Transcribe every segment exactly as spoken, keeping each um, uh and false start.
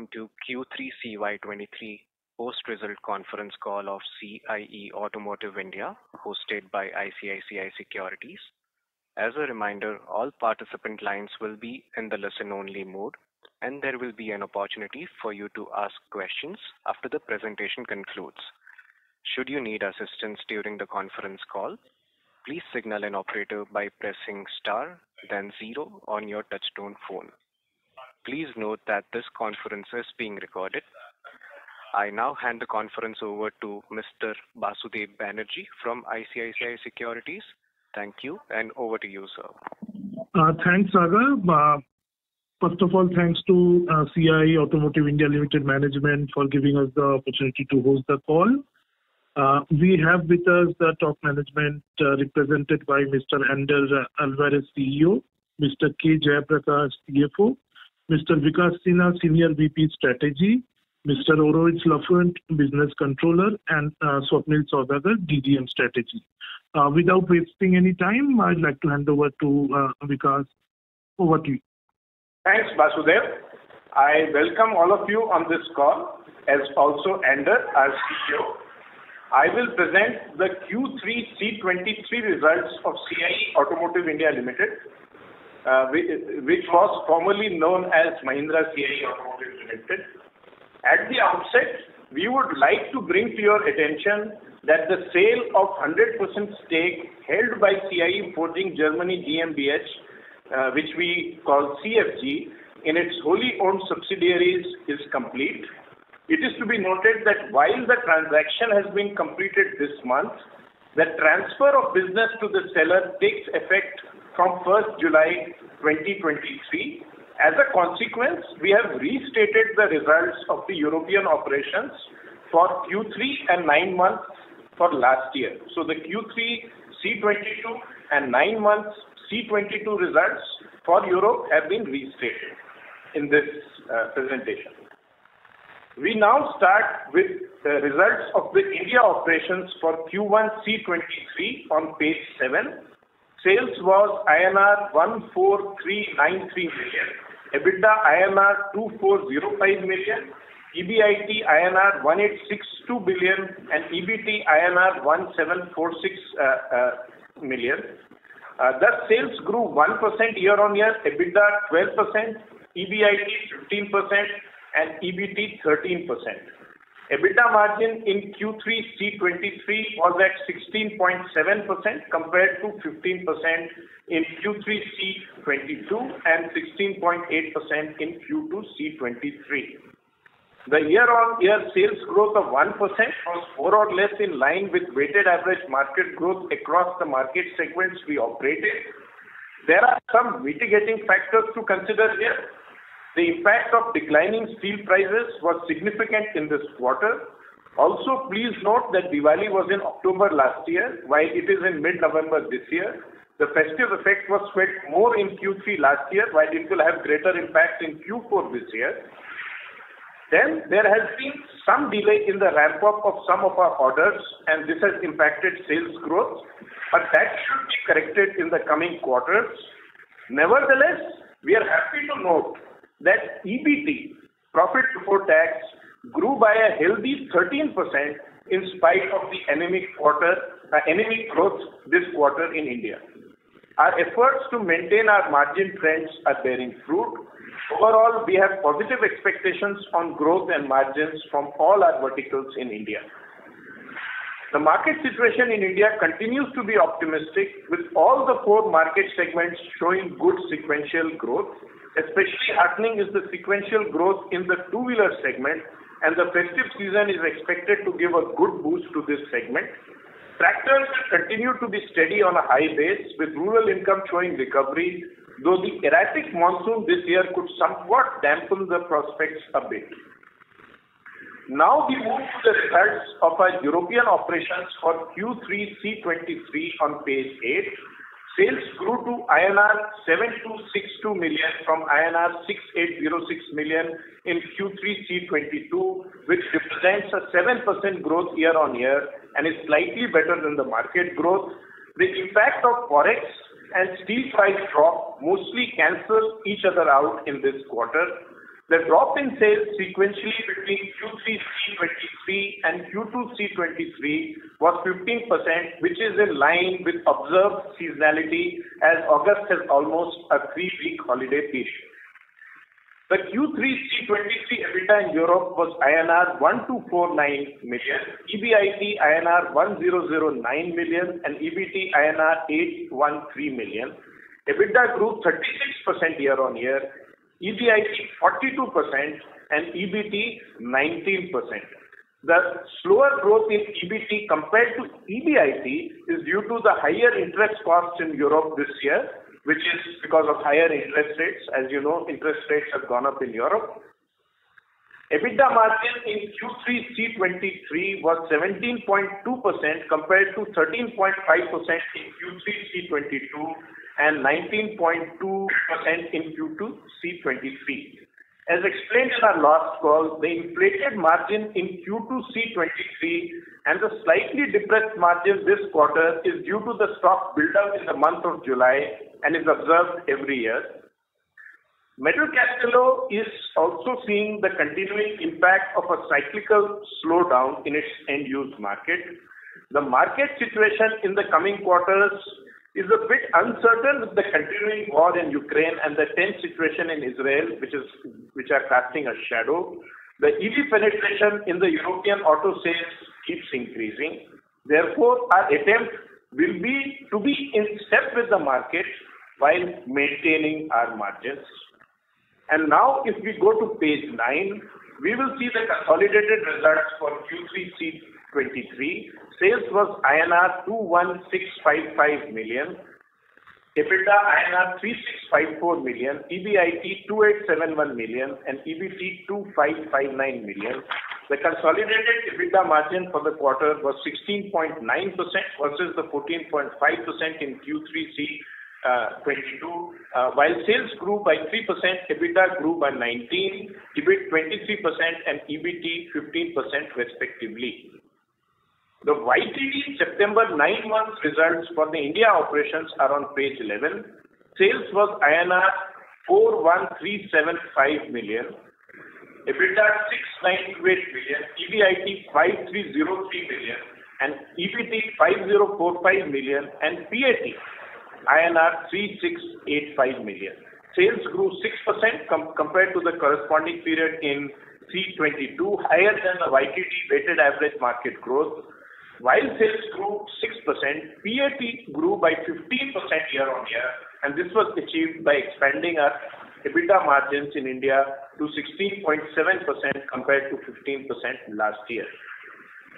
Welcome to Q three C Y twenty-three post-result conference call of C I E Automotive India, hosted by I C I C I Securities. As a reminder, all participant lines will be in the listen-only mode, and there will be an opportunity for you to ask questions after the presentation concludes. Should you need assistance during the conference call, please signal an operator by pressing star, then zero on your touchtone phone. Please note that this conference is being recorded. I now hand the conference over to Mister Basudeb Banerjee from I C I C I Securities. Thank you, and over to you, sir. Uh, thanks, Sagar. Uh, first of all, thanks to uh, C I E Automotive India Limited Management for giving us the opportunity to host the call. Uh, we have with us the top management uh, represented by Mister Andrew Alvarez, C E O, Mister K. Jayaprakash, C F O, Mister Vikas Sinha, Senior V P Strategy, Mister Oroitz Lafont, Business Controller, and uh, Swapnil Sodagar, D G M Strategy. Uh, without wasting any time, I'd like to hand over to uh, Vikas. Over to you. Thanks, Basudeb. I welcome all of you on this call, as also Andrew, our C E O. I will present the Q three C twenty-three results of C I E Automotive India Limited, Uh, which was formerly known as Mahindra C I E Automotive Limited. At the outset, we would like to bring to your attention that the sale of one hundred percent stake held by C I E Forging Germany G m b H, uh, which we call C F G, in its wholly owned subsidiaries is complete. It is to be noted that while the transaction has been completed this month, the transfer of business to the seller takes effect from first July twenty twenty-three. As a consequence, we have restated the results of the European operations for Q three and nine months for last year. So the Q three C twenty-two and nine months C twenty-two results for Europe have been restated in this uh, presentation. We now start with the results of the India operations for Q one C twenty-three on page seven. Sales was I N R one lakh forty-three thousand nine hundred thirty million, EBITDA I N R two lakh four thousand five million, E B I T I N R one lakh eight hundred sixty-two billion and E B T I N R one lakh seven thousand four hundred sixty-six million. Uh, thus sales grew one percent year on year, EBITDA twelve percent, E B I T fifteen percent and E B T thirteen percent. EBITDA margin in Q three C twenty-three was at sixteen point seven percent compared to fifteen percent in Q three C twenty-two and sixteen point eight percent in Q two C twenty-three. The year-on-year sales growth of one percent was more or less in line with weighted average market growth across the market segments we operated. There are some mitigating factors to consider here. The impact of declining steel prices was significant in this quarter. Also, please note that Diwali was in October last year, while it is in mid-November this year. The festive effect was felt more in Q three last year, while it will have greater impact in Q four this year. Then, there has been some delay in the ramp-up of some of our orders, and this has impacted sales growth, but that should be corrected in the coming quarters. Nevertheless, we are happy to note that E B T, profit before tax, grew by a healthy thirteen percent in spite of the anemic quarter, uh, anemic growth this quarter in India. Our efforts to maintain our margin trends are bearing fruit. Overall, we have positive expectations on growth and margins from all our verticals in India. The market situation in India continues to be optimistic, with all the four market segments showing good sequential growth. Especially heartening is the sequential growth in the two-wheeler segment, and the festive season is expected to give a good boost to this segment. Tractors continue to be steady on a high base, with rural income showing recovery, though the erratic monsoon this year could somewhat dampen the prospects a bit. Now we move to the results of our European operations for Q three C twenty-three on page eight. Sales grew to I N R seven lakh two hundred sixty-two million from I N R six lakh eight hundred six million in Q three C twenty-two, which represents a seven percent growth year on year and is slightly better than the market growth. The impact of forex and steel price drop mostly cancel each other out in this quarter. The drop in sales sequentially between Q three C twenty-three and Q two C twenty-three was fifteen percent, which is in line with observed seasonality as August has almost a three-week holiday period. The Q three C twenty-three EBITDA in Europe was I N R one thousand two hundred forty-nine million, E B I T I N R one thousand nine million and E B T I N R eight hundred thirteen million. EBITDA grew thirty-six percent year on year, E B I T forty-two percent and E B T nineteen percent. The slower growth in E B T compared to E B I T is due to the higher interest costs in Europe this year, which is because of higher interest rates. As you know, interest rates have gone up in Europe. EBITDA margin in Q three C twenty-three was seventeen point two percent compared to thirteen point five percent in Q three C twenty-two and nineteen point two percent in Q two C twenty-three. As explained in our last call, the inflated margin in Q two C twenty-three and the slightly depressed margin this quarter is due to the stock buildup in the month of July and is observed every year. Metalcastello is also seeing the continuing impact of a cyclical slowdown in its end-use market. The market situation in the coming quarters is a bit uncertain with the continuing war in Ukraine and the tense situation in Israel, which is which are casting a shadow. The E V penetration in the European auto sales keeps increasing. Therefore, our attempt will be to be in step with the market while maintaining our margins. And now, if we go to page nine, we will see the consolidated results for Q three C twenty-three. Sales was I N R two one six five five million, EBITDA I N R three thousand six hundred fifty-four million, E B I T two thousand eight hundred seventy-one million and E B T two thousand five hundred fifty-nine million. The consolidated EBITDA margin for the quarter was sixteen point nine percent versus the fourteen point five percent in Q three C twenty-two. Uh, while sales grew by three percent, EBITDA grew by nineteen percent, E B I T twenty-three percent and E B T fifteen percent respectively. The Y T D September nine month results for the India operations are on page eleven. Sales was I N R four lakh thirteen thousand seven hundred fifty-five million, EBITDA six thousand nine hundred twenty-eight million, E B I T five thousand three hundred three million and E B T five thousand forty-five million and P A T I N R three thousand six hundred eighty-five million. Sales grew six percent com compared to the corresponding period in C twenty-two, higher than the Y T D weighted average market growth. While sales grew six percent, P A T grew by fifteen percent year on year, and this was achieved by expanding our EBITDA margins in India to sixteen point seven percent compared to fifteen percent last year.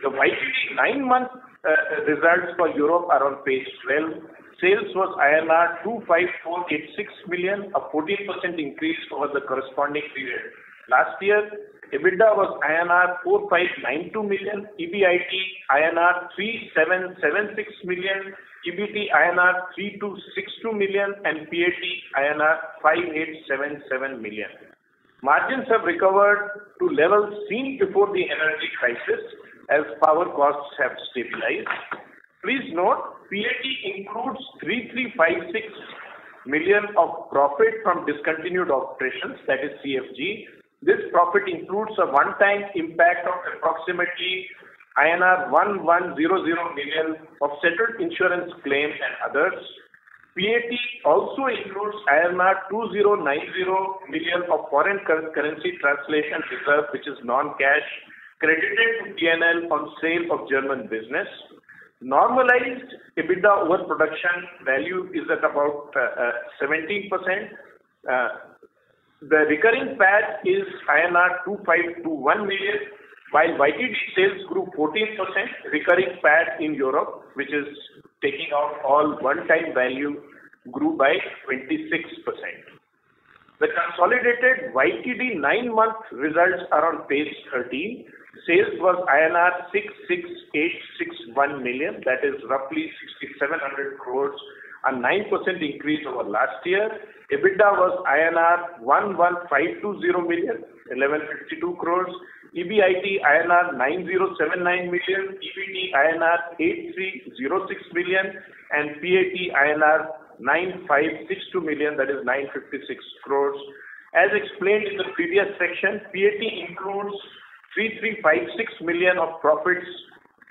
The Y T D nine month uh, results for Europe are on page twelve. Sales was I N R two lakh fifty-four thousand eighty-six million, a fourteen percent increase over the corresponding period last year. EBITDA was I N R four thousand five hundred ninety-two million, E B I T I N R three thousand seven hundred seventy-six million, E B T I N R three thousand two hundred sixty-two million and P A T I N R five thousand eight hundred seventy-seven million. Margins have recovered to levels seen before the energy crisis as power costs have stabilized. Please note, P A T includes three thousand three hundred fifty-six million of profit from discontinued operations, that is C F G. This profit includes a one-time impact of approximately I N R eleven hundred million of settled insurance claims and others. P A T also includes I N R two thousand ninety million of foreign currency translation reserve, which is non-cash, credited to P and L on sale of German business. Normalized EBITDA over production value is at about uh, uh, seventeen percent. Uh, The recurring P A T is I N R two thousand five hundred twenty-one million, while Y T D sales grew fourteen percent. Recurring P A T in Europe, which is taking out all one-time value, grew by twenty-six percent. The consolidated Y T D nine month results are on page thirteen. Sales was I N R sixty-six thousand eight hundred sixty-one million, that is roughly six thousand seven hundred crores. A nine percent increase over last year. EBITDA was I N R eleven thousand five hundred twenty million, eleven hundred fifty-two crores. E B I T I N R nine thousand seventy-nine million, E B T I N R eight thousand three hundred six million, and P A T I N R nine thousand five hundred sixty-two million, that is nine hundred fifty-six crores. As explained in the previous section, P A T includes three thousand three hundred fifty-six million of profits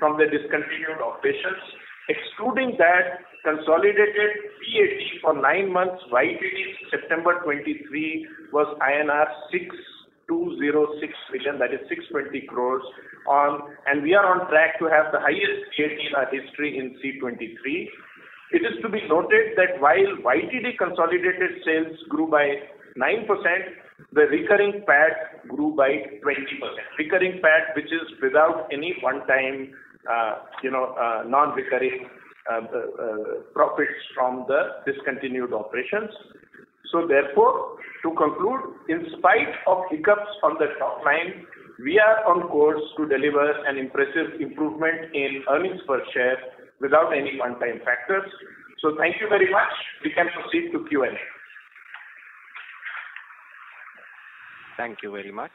from the discontinued operations. Excluding that, consolidated P A T for nine months Y T D September twenty-three was I N R six thousand two hundred six million, that is six hundred twenty crores, on, and we are on track to have the highest P A T in our history in C twenty-three. It is to be noted that while Y T D consolidated sales grew by nine percent, the recurring P A T grew by twenty percent. Recurring P A T, which is without any one-time, uh, you know, uh, non-recurring uh, uh, profits from the discontinued operations. So therefore, to conclude, in spite of hiccups on the top line, we are on course to deliver an impressive improvement in earnings per share without any one-time factors. So thank you very much. We can proceed to Q and A. Thank you very much.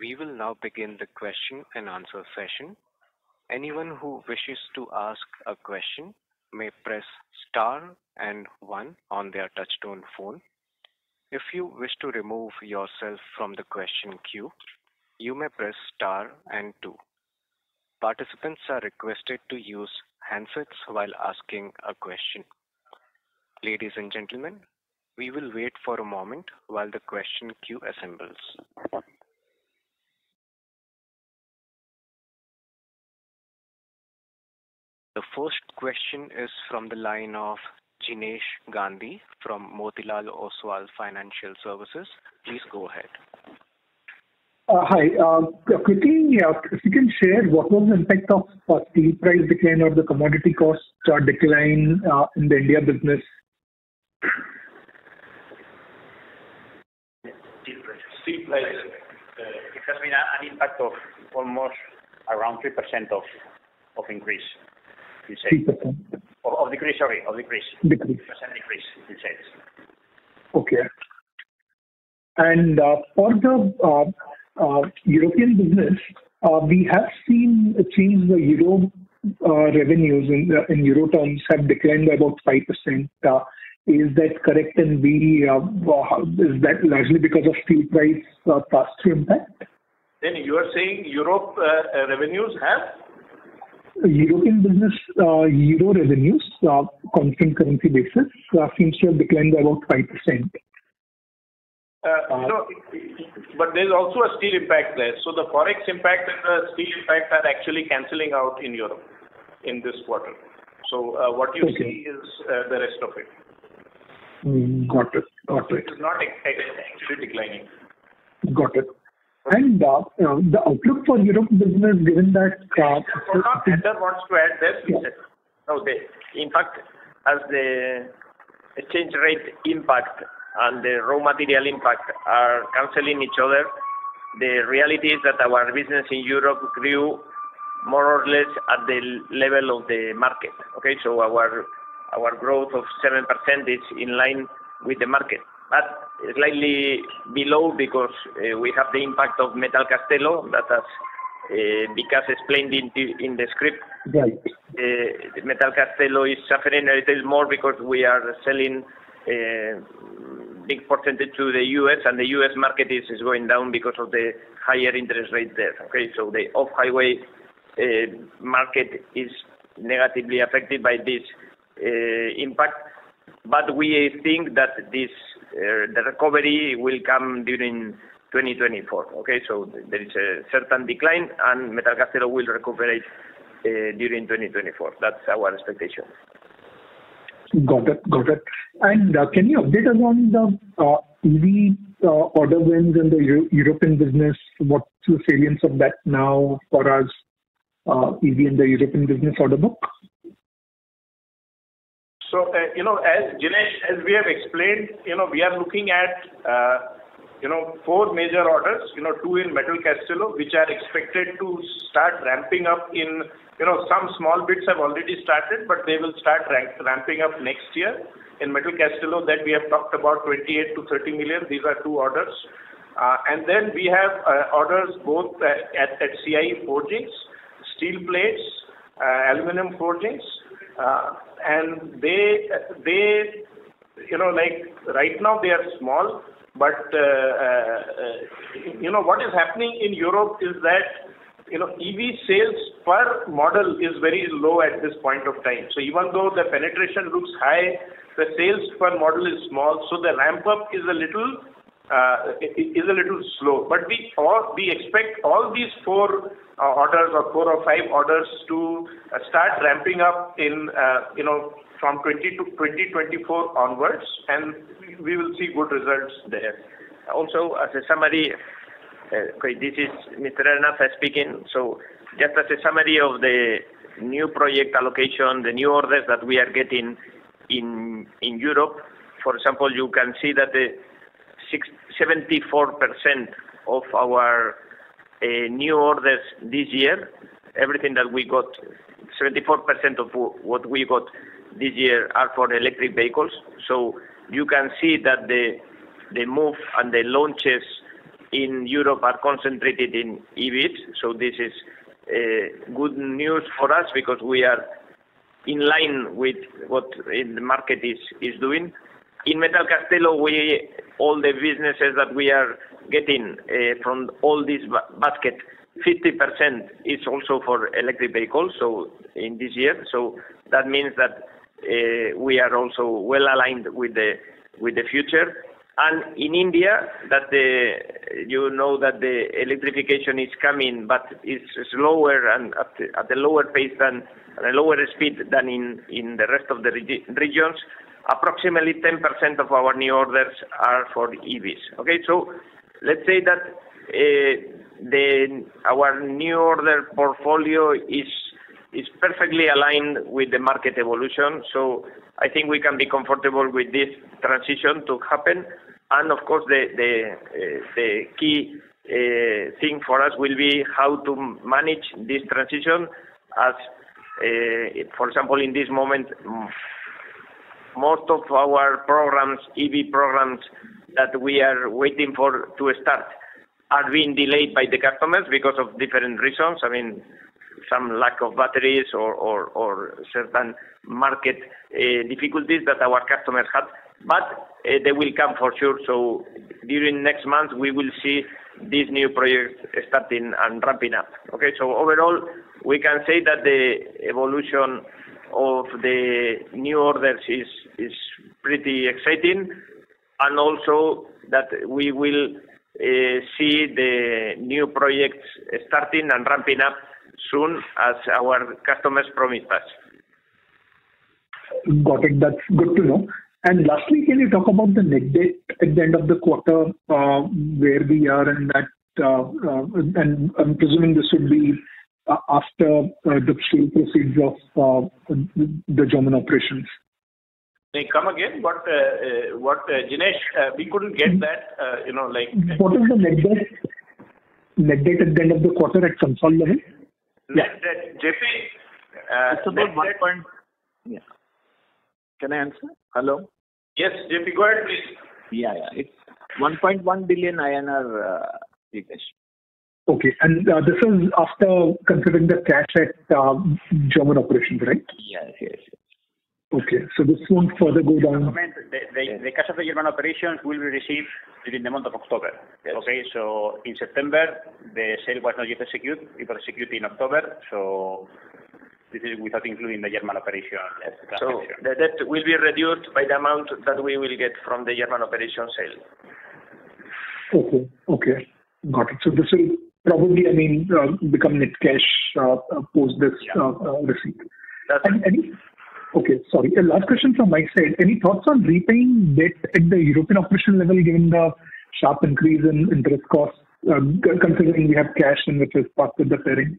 We will now begin the question and answer session. Anyone who wishes to ask a question may press star and one on their touchtone phone. If you wish to remove yourself from the question queue, you may press star and two. Participants are requested to use handsets while asking a question. Ladies and gentlemen, we will wait for a moment while the question queue assembles. The first question is from the line of Jinesh Gandhi from Motilal Oswal Financial Services. Please go ahead. Uh, hi. Uh, quickly, uh, if you can share what was the impact of uh, steel price decline or the commodity cost uh, decline uh, in the India business? Steel price. Steel price. Uh, it has been an impact of almost around three percent of of increase. You say. three percent. Of, of decrease, sorry, of decrease. Decrease. Percent decrease in sales. Okay. And uh, for the uh, uh, European business, uh, we have seen a change. The euro uh, revenues in, uh, in euro terms have declined by about five percent. Uh, is that correct? And we uh, is that largely because of steel price uh, pass-through impact? Then you are saying Europe uh, revenues have. European business uh, euro revenues, uh, constant currency basis, uh, seems to have declined by about five percent. Uh, uh, no, but there is also a steel impact there. So the forex impact and the steel impact are actually cancelling out in Europe in this quarter. So uh, what you okay. see is uh, the rest of it. Mm, got it. Got so it. It is not actually declining. Got it. And uh, uh, the outlook for Europe business, given that... Uh, Peter wants to add that. Yeah. No, the, in fact, as the exchange rate impact and the raw material impact are cancelling each other, the reality is that our business in Europe grew more or less at the level of the market. Okay, so our our growth of seven percent is in line with the market, but slightly below because uh, we have the impact of Metalcastello that has uh, Vikas explained in the, in the script. Right. Uh, Metalcastello is suffering a little more because we are selling a big percentage to the U S and the U S market is, is going down because of the higher interest rate there. Okay, so the off-highway uh, market is negatively affected by this uh, impact, but we think that this Uh, the recovery will come during twenty twenty-four. Okay, so th there is a certain decline, and Metalcastello will recuperate uh, during twenty twenty-four. That's our expectation. Got it, got it. And uh, can you update us on the uh, E V uh, order wins and the Euro European business? What's the salience of that now for us, uh, E V and the European business order book? So, uh, you know, as Jinesh, as we have explained, you know, we are looking at, uh, you know, four major orders, you know, two in Metalcastello, which are expected to start ramping up in, you know, some small bits have already started, but they will start ramp ramping up next year. In Metalcastello, that we have talked about twenty-eight to thirty million. These are two orders. Uh, and then we have uh, orders both at, at C I E forgings, steel plates, uh, aluminum forgings, Uh, and they, they, you know, like right now they are small, But, uh, uh, you know, what is happening in Europe is that, you know, E V sales per model is very low at this point of time. So even though the penetration looks high, the sales per model is small. So the ramp up is a little uh, is a little slow. But we all, we expect all these four uh, orders or four or five orders to uh, start ramping up in uh, you know from twenty to twenty twenty-four onwards, and we will see good results there. Also, as a summary. Okay, this is Mister Arnafa speaking. So, just as a summary of the new project allocation, the new orders that we are getting in in Europe, for example, you can see that the seventy-four percent of our uh, new orders this year, everything that we got, seventy-four percent of what we got this year are for electric vehicles. So, you can see that the the move and the launches in Europe are concentrated in E Vs, so this is uh, good news for us because we are in line with what the market is, is doing. In Metalcastello, we, all the businesses that we are getting uh, from all this basket, fifty percent is also for electric vehicles, so in this year, so that means that uh, we are also well aligned with the, with the future. And in India, that the, you know that the electrification is coming, but it's slower and at, at a lower pace than, at a lower speed than in, in the rest of the regi regions, approximately ten percent of our new orders are for E Vs. Okay, so let's say that uh, the, our new order portfolio is, is perfectly aligned with the market evolution. So I think we can be comfortable with this transition to happen. And of course, the, the, uh, the key uh, thing for us will be how to manage this transition as, uh, for example, in this moment, most of our programs, E V programs that we are waiting for to start are being delayed by the customers because of different reasons. I mean, some lack of batteries or, or, or certain market uh, difficulties that our customers had, but uh, they will come for sure. So during next month, we will see this new project starting and ramping up. Okay, so overall, we can say that the evolution of the new orders is, is pretty exciting, and also that we will uh, see the new projects starting and ramping up soon as our customers promised us. Got it. That's good to know. And lastly, can you talk about the net debt at the end of the quarter, uh, where we are, and that, uh, uh, and I'm presuming this would be uh, after uh, the sale proceeds of uh, the German operations. They come again, but uh, uh, what uh, Jinesh, uh, we couldn't get that. Uh, you know, like what is the net debt? Net debt at the end of the quarter at consolidated level. Net debt, J P, uh, it's about one point. Yeah. Can I answer? Hello. Yes, J P, go ahead, please. Yeah, yeah. It's one point one billion I N R, uh, Vikas. Okay, and uh, this is after considering the cash at uh, German operations, right? Yes, yes, yes. Okay, so this won't further go down. The, the, yes. the cash of the German operations will be received during the month of October. Yes. Okay, so in September, the sale was not yet executed. It was executed in October, so this is without including the German operation. Yes. So the debt will be reduced by the amount that we will get from the German operation sale. Okay, okay, got it. So this will probably, I mean, uh, become net cash uh, post this yeah. uh, uh, receipt. That's and, any Okay, sorry. The last question from my side. Any thoughts on repaying debt at the European operational level given the sharp increase in interest costs, uh, considering we have cash and which is parked with the parent?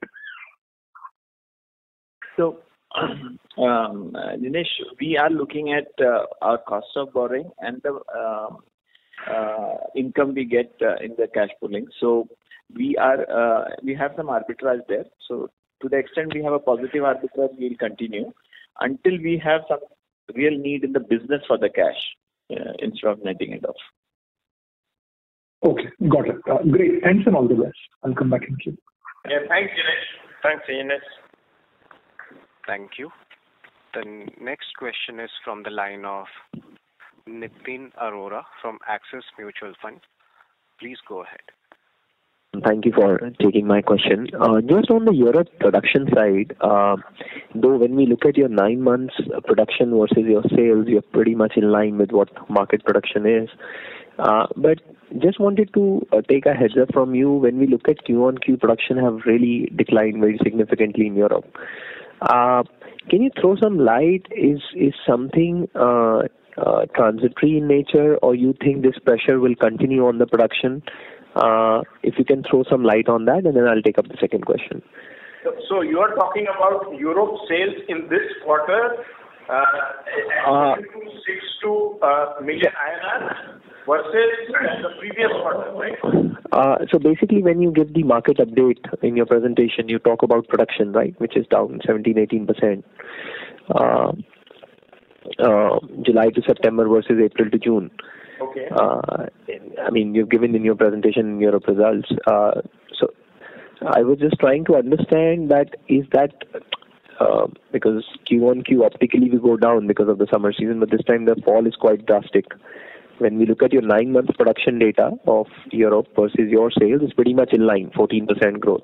So, um, uh, Dinesh, we are looking at uh, our cost of borrowing and the uh, uh, income we get uh, in the cash pooling. So, we are uh, we have some arbitrage there. So, to the extent we have a positive arbitrage, we will continue until we have some real need in the business for the cash uh, instead of netting it off. Okay, got it. Uh, great. Thanks and all the best. I'll come back in queue. Yeah, thanks, Jinesh. Thanks, Jinesh. Thank you. The next question is from the line of Nitin Arora from Axis Mutual Fund. Please go ahead. Thank you for taking my question. Uh, just on the Europe production side, uh, though when we look at your nine months production versus your sales, you're pretty much in line with what market production is. Uh, but just wanted to uh, take a heads up from you. When we look at Q on Q, production have really declined very significantly in Europe. Uh, can you throw some light? Is, is something uh, uh, transitory in nature, or you think this pressure will continue on the production? Uh, if you can throw some light on that, and then I'll take up the second question. So you are talking about Europe sales in this quarter, uh, uh, six to uh, million I N R versus the previous quarter, right? Uh, so basically, when you give the market update in your presentation, you talk about production, right, which is down seventeen to eighteen percent. Uh, uh, July to September versus April to June. Okay. Uh, I mean, you've given in your presentation in Europe results. Uh, so I was just trying to understand that is that uh, because Q on Q optically we go down because of the summer season, but this time the fall is quite drastic. When we look at your nine-month production data of Europe versus your sales, it's pretty much in line, fourteen percent growth.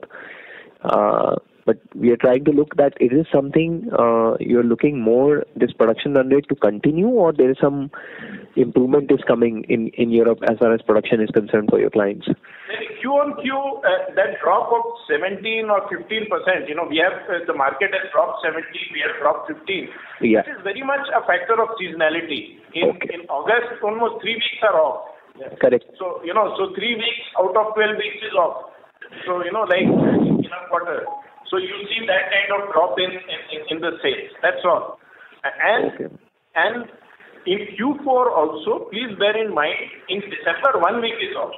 Uh, but we are trying to look that it is something uh, you're looking more this production run rate to continue, or there is some improvement is coming in, in Europe as far as production is concerned for your clients. Q on Q, uh, that drop of seventeen or fifteen percent, you know, we have uh, the market has dropped seventeen, we have dropped fifteen. Yeah. This is very much a factor of seasonality. In, okay. in August, almost three weeks are off. Yes. Correct. So, you know, so three weeks out of twelve weeks is off. So, you know, like in a quarter. So you see that kind of drop in, in, in the sales. That's all. And okay. and in Q four also, please bear in mind, in December, one week is off.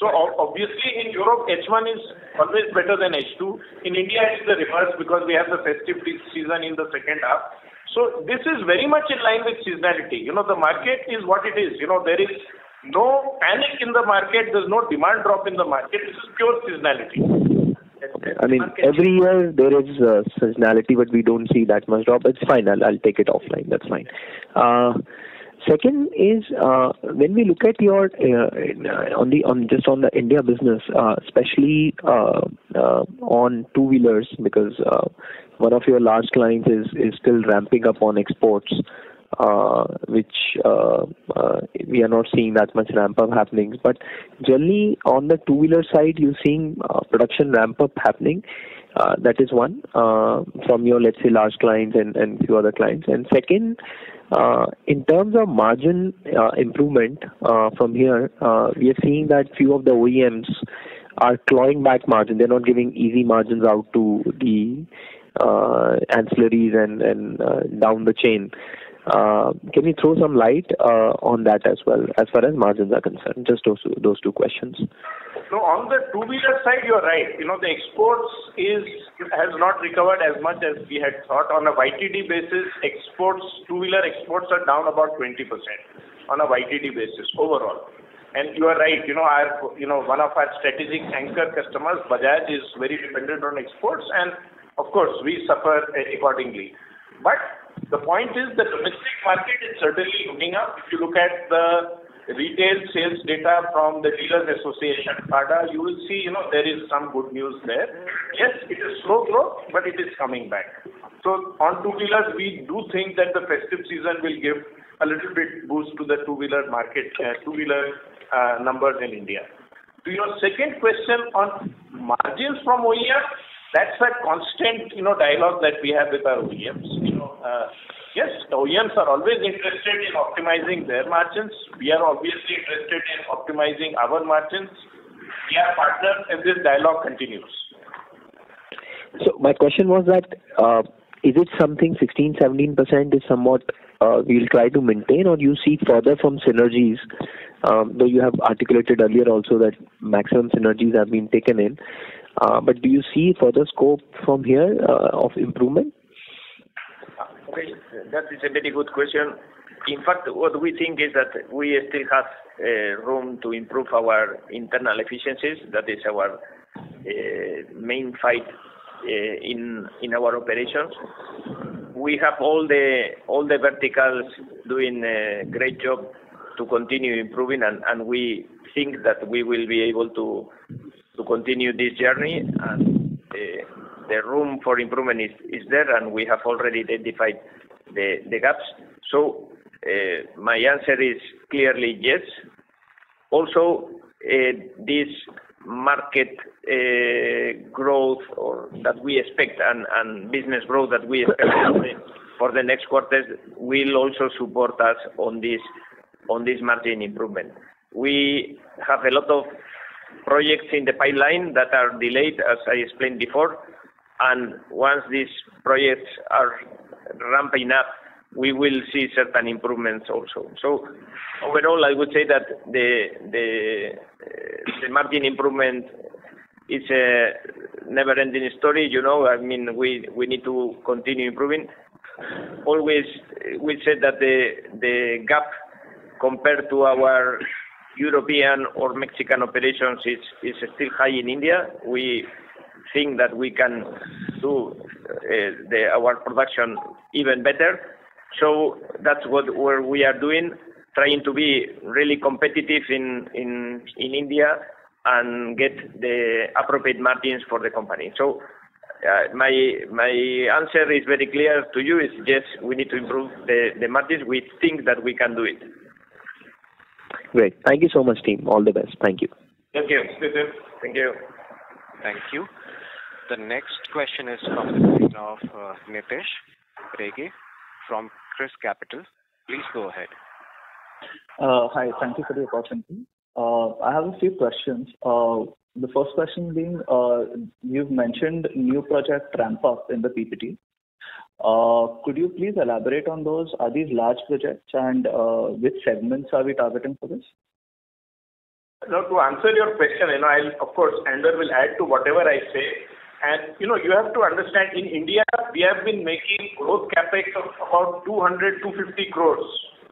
So obviously in Europe, H one is always better than H two. In India, it's the reverse because we have the festive season in the second half. So this is very much in line with seasonality. You know, the market is what it is. You know, there is no panic in the market. There's no demand drop in the market. This is pure seasonality. Okay. I mean, every year there is uh, seasonality, but we don't see that much drop. It's fine. I'll, I'll take it offline. That's fine. Uh, second is uh, when we look at your uh, on the on just on the India business, uh, especially uh, uh, on two wheelers, because uh, one of your large clients is is still ramping up on exports, uh, which uh, uh, we are not seeing that much ramp up happening. But generally on the two-wheeler side, you're seeing uh, production ramp up happening. Uh, that is one uh, from your, let's say, large clients and, and few other clients. And second, uh, in terms of margin uh, improvement uh, from here, uh, we are seeing that few of the O E Ms are clawing back margin. They're not giving easy margins out to the uh, ancillaries and, and uh, down the chain. Uh, can you throw some light uh, on that as well, as far as margins are concerned? Just those, those two questions. So on the two-wheeler side, you're right. You know, the exports is has not recovered as much as we had thought. On a Y T D basis, exports, two-wheeler exports are down about twenty percent on a Y T D basis overall. And you are right. You know, our you know one of our strategic anchor customers, Bajaj, is very dependent on exports, and of course we suffer accordingly. But the point is the domestic market is certainly looking up. If you look at the retail sales data from the Dealers Association, FADA, you will see, you know, there is some good news there. Yes, it is slow growth, but it is coming back. So on two-wheelers, we do think that the festive season will give a little bit boost to the two-wheeler market, uh, two-wheeler uh, numbers in India. To your second question on margins from O E M, that's a constant, you know, dialogue that we have with our O E Ms. You know, uh, yes, the O E Ms are always interested in optimizing their margins. We are obviously interested in optimizing our margins. We are partners, and this dialogue continues. So my question was that uh, is it something sixteen, seventeen percent is somewhat uh, we'll try to maintain, or you see further from synergies? Um, though you have articulated earlier also that maximum synergies have been taken in. Uh, but do you see further scope from here uh, of improvement? Okay, that is a very good question. In fact, what we think is that we still have uh, room to improve our internal efficiencies. That is our uh, main fight uh, in in our operations. We have all the all the verticals doing a great job to continue improving, and, and we think that we will be able to to continue this journey, and the, the room for improvement is, is there, and we have already identified the, the gaps. So uh, my answer is clearly yes. Also, uh, this market uh, growth or that we expect and, and business growth that we expect for the next quarters will also support us on this on this margin improvement. We have a lot of projects in the pipeline that are delayed, as I explained before, and once these projects are ramping up, we will see certain improvements also. So overall, I would say that the the, uh, the margin improvement is a never-ending story. You know, I mean, we we need to continue improving. Always, we said that the the gap compared to our European or Mexican operations is, is still high in India. We think that we can do uh, the, our production even better. So that's what where we are doing, trying to be really competitive in, in, in India and get the appropriate margins for the company. So uh, my my answer is very clear to you, is yes, we need to improve the, the margins. We think that we can do it. Great. Thank you so much, team. All the best. Thank you. Thank you. Thank you. Thank you. The next question is from the line of uh, Nitesh Raje from ChrysCapital. Please go ahead. Uh, hi. Thank you for the opportunity. Uh, I have a few questions. Uh, the first question being, uh, you've mentioned new project ramp up in the P P T. Uh, could you please elaborate on those? Are these large projects, and uh, which segments are we targeting for this? Now, to answer your question, you know, I'll, of course, Andrew will add to whatever I say. And, you know, you have to understand, in India, we have been making growth capex of about two hundred to two hundred fifty crores,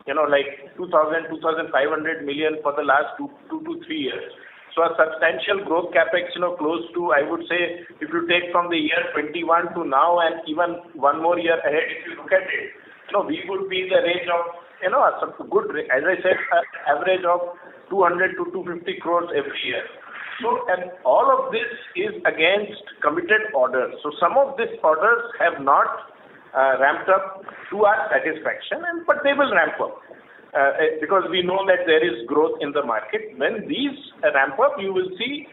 you know, like two thousand, two thousand five hundred million for the last two, two to three years. So a substantial growth capex, you know, close to, I would say, if you take from the year twenty-one to now and even one more year ahead, if you look at it, you know, we would be in the range of, you know, a good, as I said, an average of two hundred to two hundred fifty crores every year. So, and all of this is against committed orders. So some of these orders have not uh, ramped up to our satisfaction, and but they will ramp up. Uh, because we know that there is growth in the market. When these ramp up, you will see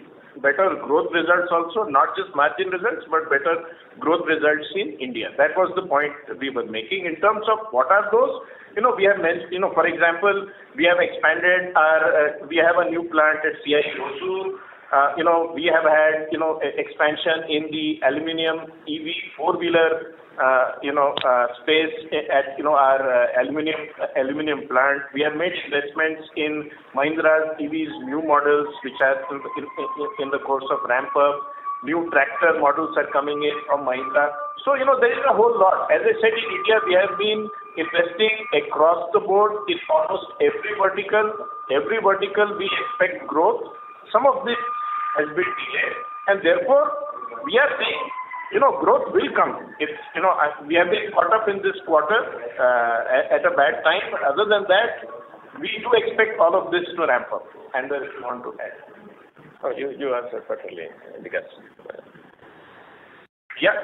better growth results also, not just margin results, but better growth results in India. That was the point we were making. In terms of what are those, you know, we have mentioned, you know, for example, we have expanded our, uh, we have a new plant at C I E Hosur. Uh, you know, we have had, you know, expansion in the aluminium E V four-wheeler Uh, you know, uh, space at, you know, our uh, aluminium uh, aluminium plant. We have made investments in Mahindra T V's new models, which are in, in the course of ramp up. New tractor models are coming in from Mahindra. So, you know, there is a whole lot. As I said, in India, we have been investing across the board in almost every vertical. Every vertical, we expect growth. Some of this has been delayed, and therefore, we are saying, you know, growth will come. It's, you know, we have been caught up in this quarter uh, at a bad time. But other than that, we do expect all of this to ramp up. And if you want to add. Oh, you, you answered perfectly, because. Yeah.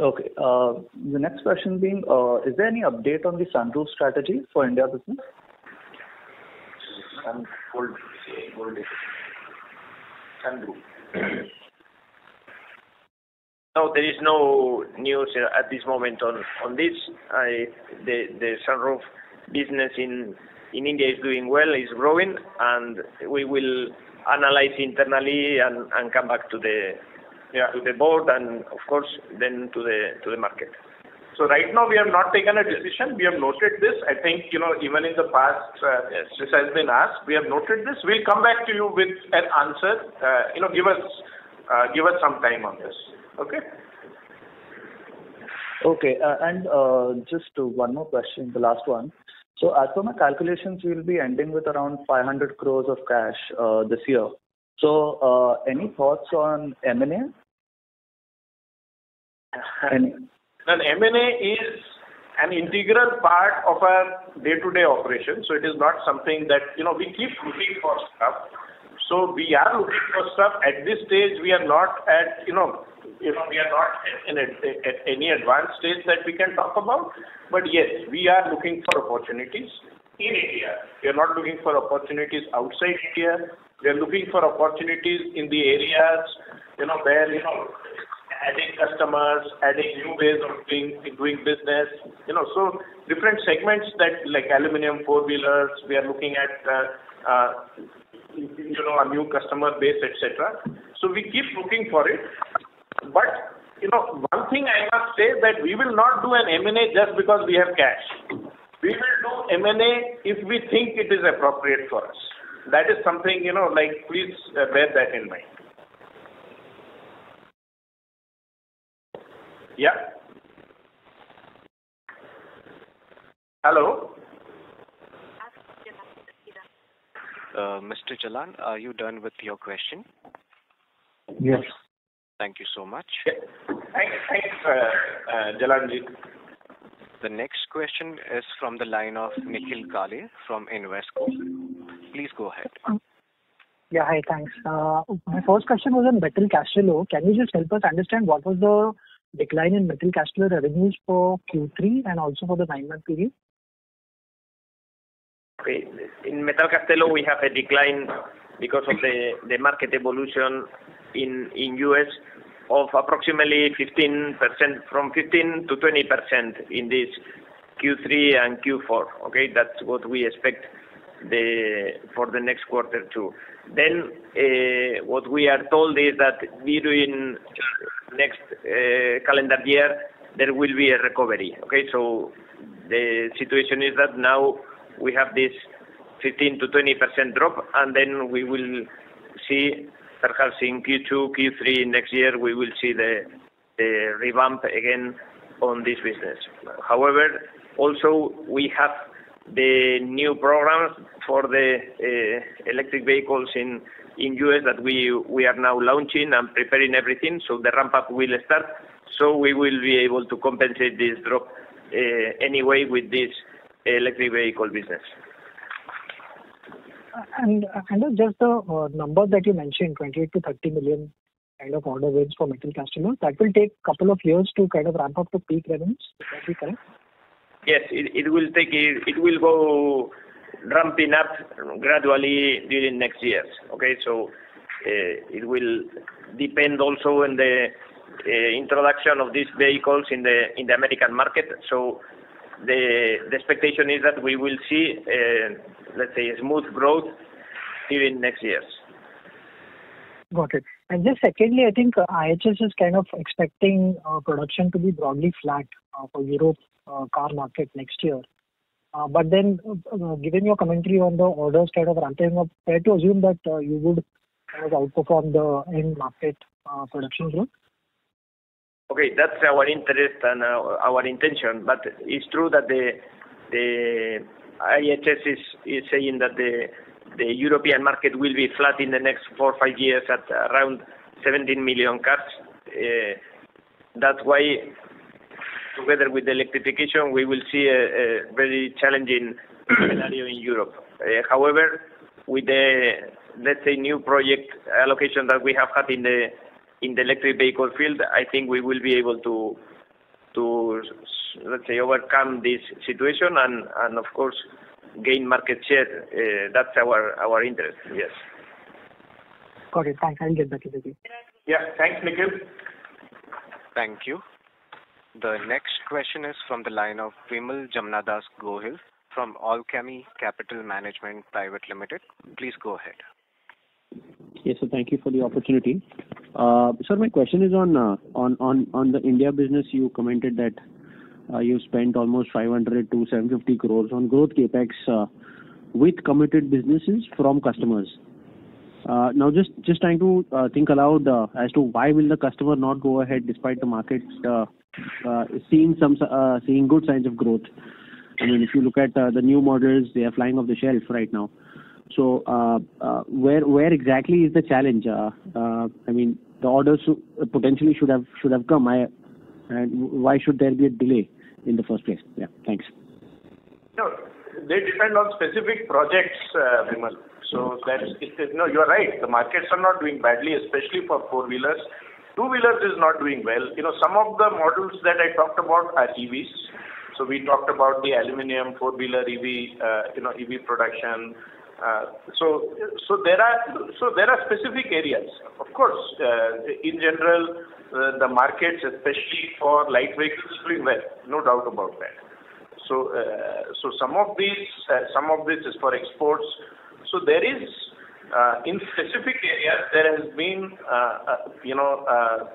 Okay. Uh, the next question being, uh, is there any update on the sunroof strategy for India business? Sun, gold, gold, sunroof. No, there is no news at this moment on, on this. I, the, the sunroof business in, in India is doing well, is growing, and we will analyze internally and, and come back to the yeah. to the board and, of course, then to the to the market. So right now we have not taken a decision. We have noted this. I think, you know, even in the past, uh, yes. this has been asked. We have noted this. We'll come back to you with an answer. Uh, you know, give us uh, give us some time on this. Okay. Okay, uh, and uh, just one more question, the last one. So, as per my calculations, we will be ending with around five hundred crores of cash uh, this year. So, uh, any thoughts on M and A? Any? Well, M and A is an integral part of our day-to-day operation. So it is not something that, you know, we keep looking for stuff. So we are looking for stuff. At this stage, we are not at, you know, you know, we are not in a, at any advanced stage that we can talk about. But yes, we are looking for opportunities in India. We are not looking for opportunities outside India. We are looking for opportunities in the areas, you know, where, you know, adding customers, adding new ways of doing, doing business, you know, so different segments that like aluminum four-wheelers, we are looking at, uh, uh, you know, a new customer base, et cetera. So we keep looking for it. But, you know, one thing I must say that we will not do an M and A just because we have cash. We will do M and A if we think it is appropriate for us. That is something, you know, like please uh, bear that in mind. Yeah. Hello. Uh, Mister Jalan, are you done with your question? Yes. Thank you so much. Yeah. Thanks, thanks uh, uh, Jalanji. The next question is from the line of Nikhil Kale from Invesco. Please go ahead. Yeah, hi, thanks. Uh, my first question was on Metalcastello. Can you just help us understand what was the decline in Metalcastello revenues for Q three and also for the nine-month period? Okay. In Metalcastello, we have a decline because of the, the market evolution in in U S of approximately fifteen percent, from fifteen to twenty percent in this Q three and Q four. Okay, that's what we expect the for the next quarter too. Then uh, what we are told is that during next uh, calendar year there will be a recovery. Okay, so the situation is that now we have this fifteen to twenty percent drop, and then we will see perhaps in Q two, Q three next year we will see the, the revamp again on this business. However, also we have the new programs for the uh, electric vehicles in in U S that we we are now launching and preparing everything, so the ramp up will start. So we will be able to compensate this drop uh, anyway with this electric vehicle business. And and just the uh, number that you mentioned, twenty-eight to thirty million kind of order wins for Metalcastello, that will take a couple of years to kind of ramp up to peak revenues. Is that be correct? Yes, it, it will take it, it will go ramping up gradually during next years. Okay, so uh, it will depend also on the uh, introduction of these vehicles in the in the American market. So the the expectation is that we will see uh, let's say a smooth growth during next years. Got it. And just secondly, I think uh, I H S is kind of expecting uh, production to be broadly flat uh, for Europe Uh, car market next year. Uh, but then, uh, given your commentary on the orders kind of ramping up, fair to assume that uh, you would kind of outperform the end market uh, production growth? Okay, that's our interest and our, our intention. But it's true that the the I H S is, is saying that the the European market will be flat in the next four or five years at around seventeen million cars. Uh, that's why, together with the electrification, we will see a, a very challenging scenario in Europe. Uh, however, with the, let's say, new project allocation that we have had in the in the electric vehicle field, I think we will be able to to let's say overcome this situation and and of course gain market share. Uh, that's our our interest. Yes. Got it. Thanks. I'll get back to you. Yeah. Thanks, Nikhil. Thank you. The next question is from the line of Vimal Jamnadas Gohil from Alchemy Capital Management Private Limited. Please go ahead. Yes, sir. Thank you for the opportunity. Uh, sir, my question is on uh, on on on the India business. You commented that uh, you spent almost five hundred to seven hundred fifty crores on growth capex uh, with committed businesses from customers. Uh, now, just just trying to uh, think aloud uh, as to why will the customer not go ahead despite the market uh, uh, seeing some uh, seeing good signs of growth. I mean, if you look at uh, the new models, they are flying off the shelf right now. So, uh, uh, where where exactly is the challenge? Uh, uh, I mean, the orders potentially should have should have come. I, and why should there be a delay? in the first place? Yeah, thanks. No, they depend on specific projects, uh, Vimal. So that's, it, no, you're right. The markets are not doing badly, especially for four-wheelers. Two-wheelers is not doing well. You know, some of the models that I talked about are E Vs. So we talked about the aluminium four-wheeler E V, uh, you know, E V production. Uh, so, so there are so there are specific areas. Of course, uh, in general, uh, the markets, especially for light vehicles, are doing well. No doubt about that. So, uh, so some of these, uh, some of this is for exports. So there is, uh, in specific areas, there has been, uh, uh, you know, uh,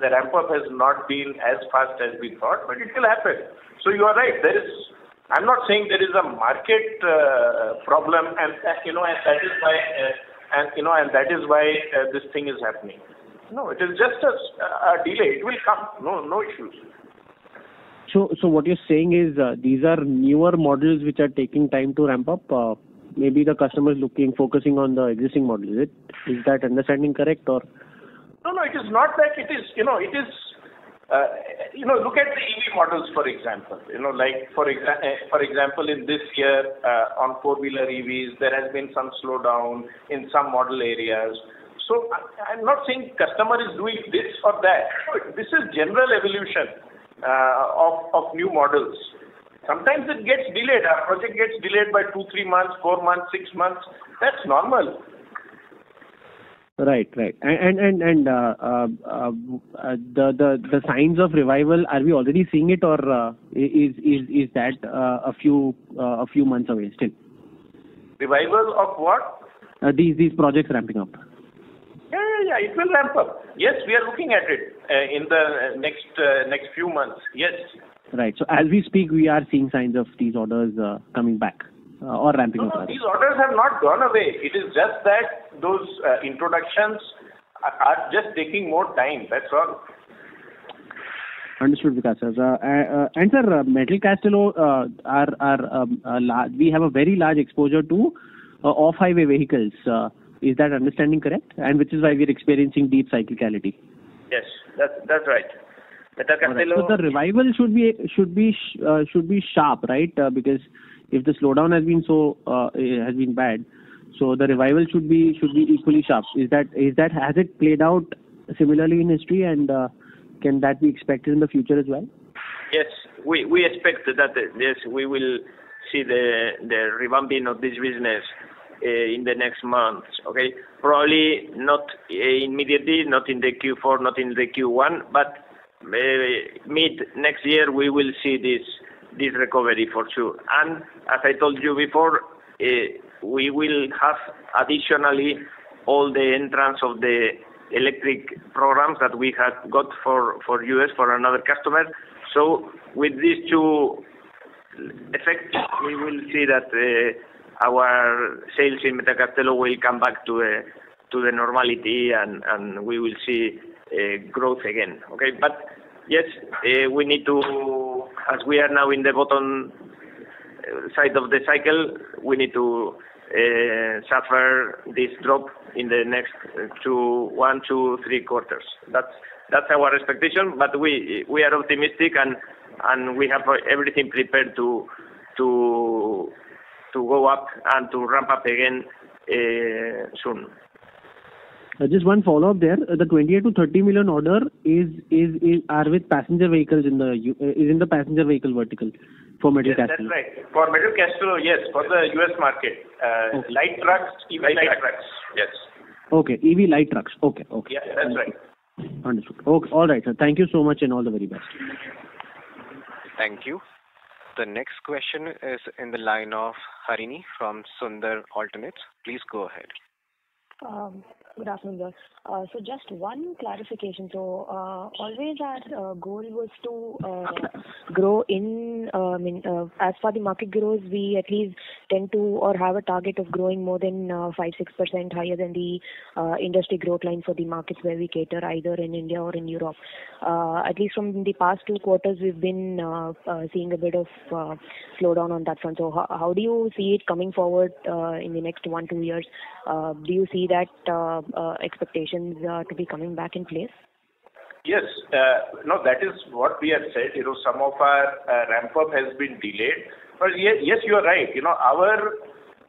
the ramp up has not been as fast as we thought, but it will happen. So you are right. There is. I'm not saying there is a market uh, problem, and uh, you know, and that is why, uh, and you know, and that is why uh, this thing is happening. No, it is just a, a delay. It will come. No, no issues. So, so what you're saying is uh, these are newer models which are taking time to ramp up. Uh, maybe the customers looking, focusing on the existing model. Is it? Is that understanding correct? Or no, no, it is not that. It is, you know, it is. Uh, you know, look at the E V models, for example. You know, like for exa for example, in this year uh, on four-wheeler E Vs, there has been some slowdown in some model areas. So I, I'm not saying customer is doing this or that. This is general evolution uh, of of new models. Sometimes it gets delayed. Our project gets delayed by two, three months, four months, six months. That's normal. Right, right, and and and uh, uh, uh, the the the signs of revival, are we already seeing it, or uh, is is is that uh, a few uh, a few months away still? Revival of what? Uh, these these projects ramping up. Yeah, yeah, yeah, it will ramp up. Yes, we are looking at it uh, in the next uh, next few months. Yes. Right. So as we speak, we are seeing signs of these orders uh, coming back. Uh, or ramping no, up. No, these orders have not gone away. It is just that those uh, introductions are, are just taking more time. That's all. Understood, Vikas sir. Uh, uh, and sir, uh, Metalcastello, uh, are, are, um, uh, large, we have a very large exposure to uh, off-highway vehicles. Uh, is that understanding correct? And which is why we are experiencing deep cyclicality. Yes, that's that's right. Metalcastello. Right. So the revival should be should be uh, should be sharp, right? Uh, because if the slowdown has been so uh, has been bad, so the revival should be should be equally sharp. Is that is that has it played out similarly in history, and uh, can that be expected in the future as well? Yes, we we expect that. Uh, yes, we will see the the revamping of this business uh, in the next months. Okay, probably not uh, immediately, not in the Q four, not in the Q one, but uh, mid next year we will see this. This recovery for sure, and as I told you before, uh, we will have additionally all the entrance of the electric programs that we had got for for U S for another customer. So with these two effects, we will see that uh, our sales in Metalcastello will come back to uh, to the normality, and and we will see uh, growth again. Okay, but yes, uh, we need to. As we are now in the bottom side of the cycle, we need to uh, suffer this drop in the next two, one, two, three quarters. That's that's our expectation, but we we are optimistic, and and we have everything prepared to to to go up and to ramp up again uh, soon. Uh, just one follow-up there. Uh, the twenty-eight to thirty million order is, is is are with passenger vehicles in the uh, is in the passenger vehicle vertical for Metalcastello. Yes, that's right. For Metalcastello, yes, for the U S market, uh, okay. Light trucks, E V light, light trucks. trucks, yes. Okay, E V light trucks. Okay, okay. Yeah, that's right. Understood. Okay, all right, sir. Thank you so much, and all the very best. Thank you. The next question is in the line of Harini from Sundar Alternates. Please go ahead. Um. Good afternoon, sir. Uh, so just one clarification. So uh, always our uh, goal was to uh, grow in, uh, I mean, uh, as far the market grows, we at least tend to or have a target of growing more than uh, five to six percent higher than the uh, industry growth line for the markets where we cater, either in India or in Europe. Uh, at least from the past two quarters, we've been uh, uh, seeing a bit of uh, slowdown on that front. So how, how do you see it coming forward uh, in the next one, two years? Uh, do you see that uh, Uh, expectations uh, to be coming back in place? Yes. Uh, no, that is what we have said. You know, some of our uh, ramp-up has been delayed. But yes, yes, you are right. You know, our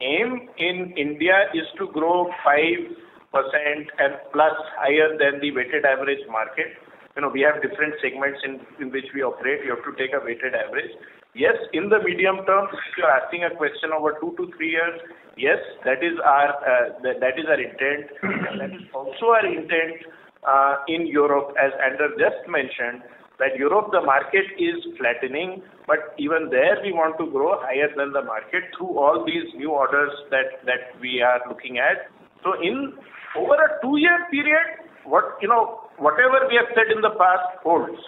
aim in India is to grow five percent and plus higher than the weighted average market. You know, we have different segments in, in which we operate. You have to take a weighted average. Yes, in the medium term, if you're asking a question over two to three years, yes, that is our uh, that, that is our intent. And that is also our intent uh, in Europe, as Andrew just mentioned, that Europe, the market is flattening, but even there we want to grow higher than the market through all these new orders that, that we are looking at. So in over a two-year period, what you know, whatever we have said in the past holds.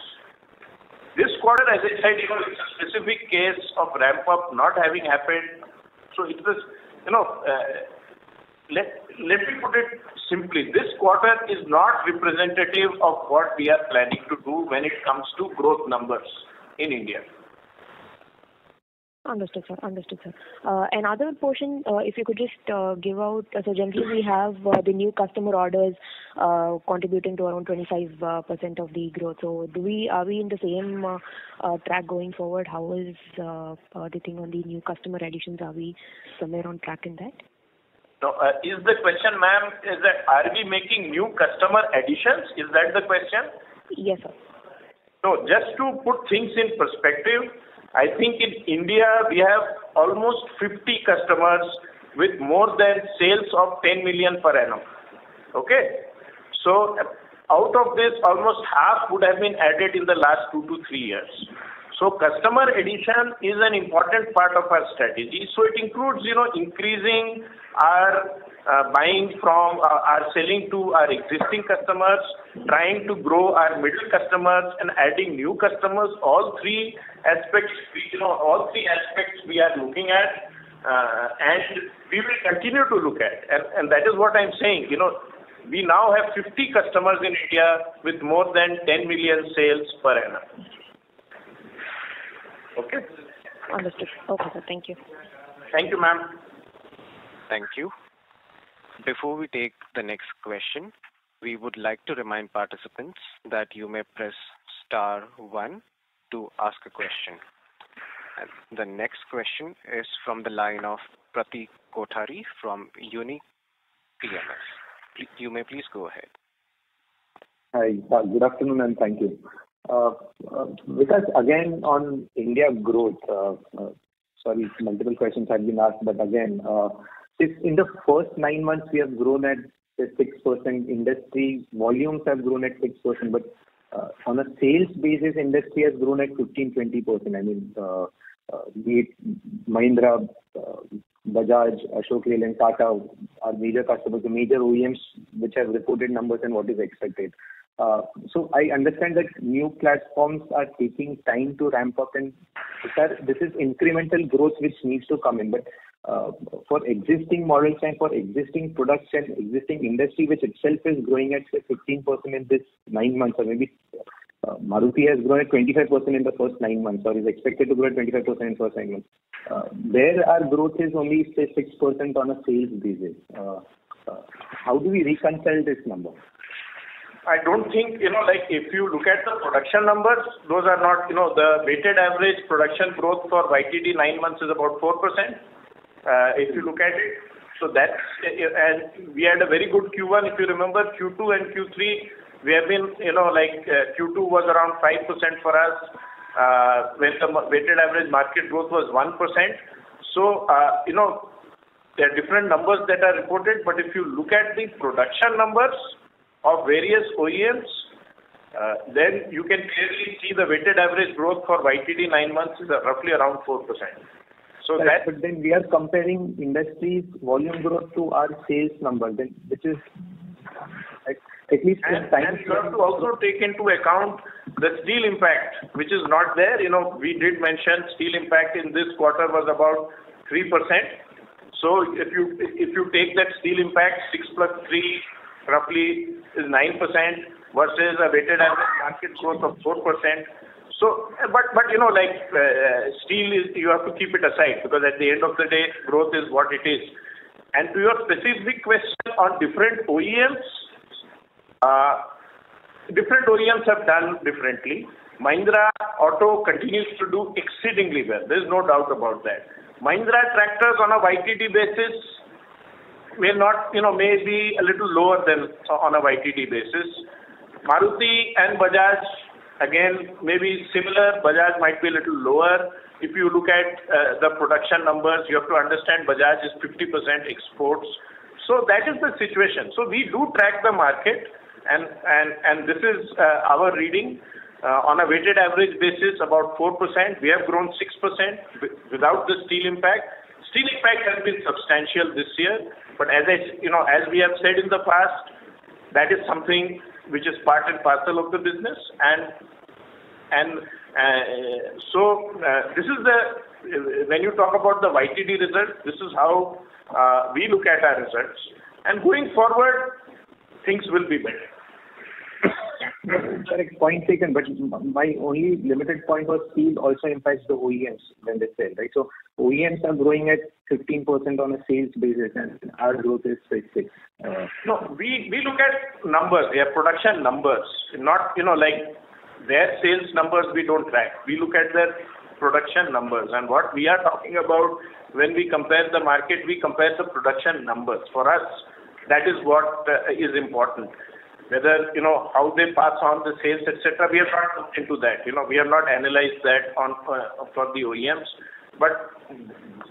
This quarter, as I said, you know, it's a specific case of ramp-up not having happened. So it was, you know, uh, let, let me put it simply. This quarter is not representative of what we are planning to do when it comes to growth numbers in India. Understood, sir. Understood, sir. Uh, another portion, uh, if you could just uh, give out, uh, so generally we have uh, the new customer orders uh, contributing to around twenty-five percent uh, of the growth. So do we, are we in the same uh, uh, track going forward? How is uh, uh, the thing on the new customer additions? Are we somewhere on track in that? No, uh, is the question, ma'am, is that are we making new customer additions? Is that the question? Yes, sir. So just to put things in perspective, I think in India, we have almost fifty customers with more than sales of ten million per annum. Okay. So out of this, almost half would have been added in the last two to three years. So customer addition is an important part of our strategy. So it includes, you know, increasing our uh, buying from uh, our selling to our existing customers, trying to grow our middle customers and adding new customers. All three aspects, you know, all three aspects we are looking at uh, and we will continue to look at. And, and that is what I'm saying, you know, we now have fifty customers in India with more than ten million sales per annum. Okay. Understood. Okay, sir. Thank you. Thank you, ma'am. Thank you. Before we take the next question, we would like to remind participants that you may press star one to ask a question. And the next question is from the line of Pratik Kothari from Uni P M S. You may please go ahead. Hi. Good afternoon and thank you. Uh, uh, because again on India growth, uh, uh, sorry, multiple questions have been asked, but again, uh, if in the first nine months we have grown at six percent, industry volumes have grown at six percent, but uh, on a sales basis, industry has grown at fifteen to twenty percent. I mean, uh, uh, be it Mahindra, uh, Bajaj, Ashok Leyland, Tata are major customers, the major O E Ms which have reported numbers and what is expected. Uh, so I understand that new platforms are taking time to ramp up and sir, this is incremental growth which needs to come in. But uh, for existing models and for existing products and existing industry which itself is growing at say, fifteen percent in this nine months or maybe uh, Maruti has grown at twenty-five percent in the first nine months or is expected to grow at twenty-five percent in the first nine months. Uh, there our growth is only say six percent on a sales basis. Uh, uh, how do we reconcile this number? I don't think, you know, like if you look at the production numbers, those are not, you know, the weighted average production growth for Y T D nine months is about four percent, uh, if you look at it. So that's, and we had a very good Q one, if you remember, Q two and Q three, we have been, you know, like uh, Q two was around five percent for us, uh, when the weighted average market growth was one percent. So, uh, you know, there are different numbers that are reported, but if you look at the production numbers of various O E Ms, uh, then you can clearly see the weighted average growth for Y T D nine months is roughly around four percent. So right, that, but then we are comparing industry's volume growth to our sales number, then which is at, at least and, time and you have to also take into account the steel impact, which is not there. You know, we did mention steel impact in this quarter was about three percent. So if you if you take that steel impact, six plus three roughly is nine percent versus a weighted average market growth of four percent. So, but, but you know, like uh, steel is, you have to keep it aside because at the end of the day, growth is what it is. And to your specific question on different O E Ms, uh, Different O E Ms have done differently. Mahindra Auto continues to do exceedingly well. There is no doubt about that. Mahindra tractors on a Y T D basis may not, you know, may be a little lower than on a Y T D basis. Maruti and Bajaj, again, maybe similar. Bajaj might be a little lower. If you look at uh, the production numbers, you have to understand Bajaj is fifty percent exports. So that is the situation. So we do track the market, and and, and this is uh, our reading. Uh, on a weighted average basis, about four percent. We have grown six percent without the steel impact. Steel impact has been substantial this year, but as I, you know, as we have said in the past, that is something which is part and parcel of the business. And and uh, so uh, this is the, when you talk about the Y T D results, this is how uh, we look at our results. And going forward, things will be better. Correct, point taken, but my only limited point was steel also impacts the O E Ms when they sell, right? So O E Ms are growing at fifteen percent on a sales basis, and our growth is six. Uh, no, we we look at numbers, their production numbers, not, you know, like their sales numbers we don't track. We look at their production numbers, and what we are talking about when we compare the market, we compare the production numbers. For us, that is what uh, is important. Whether, you know, how they pass on the sales, et cetera, we have not looked into that. You know, we have not analyzed that on uh, for the O E Ms. But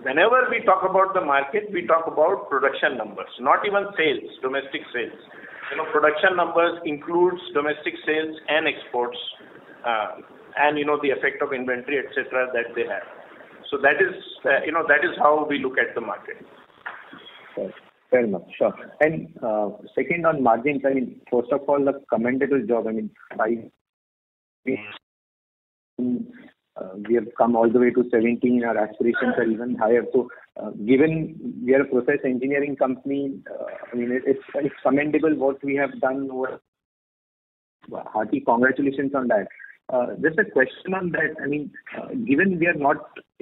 whenever we talk about the market, we talk about production numbers, not even sales, domestic sales. You know, production numbers includes domestic sales and exports, uh, and, you know, the effect of inventory, et cetera, that they have. So that is, uh, you know, that is how we look at the market. Okay. Fair enough, sure. And uh, second on margins, I mean, first of all, a commendable job. I mean, I, uh, we have come all the way to seventeen. Our aspirations are even higher. So, uh, given we are a process engineering company, uh, I mean, it, it's, it's commendable what we have done. Over. Hearty congratulations on that. Uh, just a question on that. I mean, uh, given we are not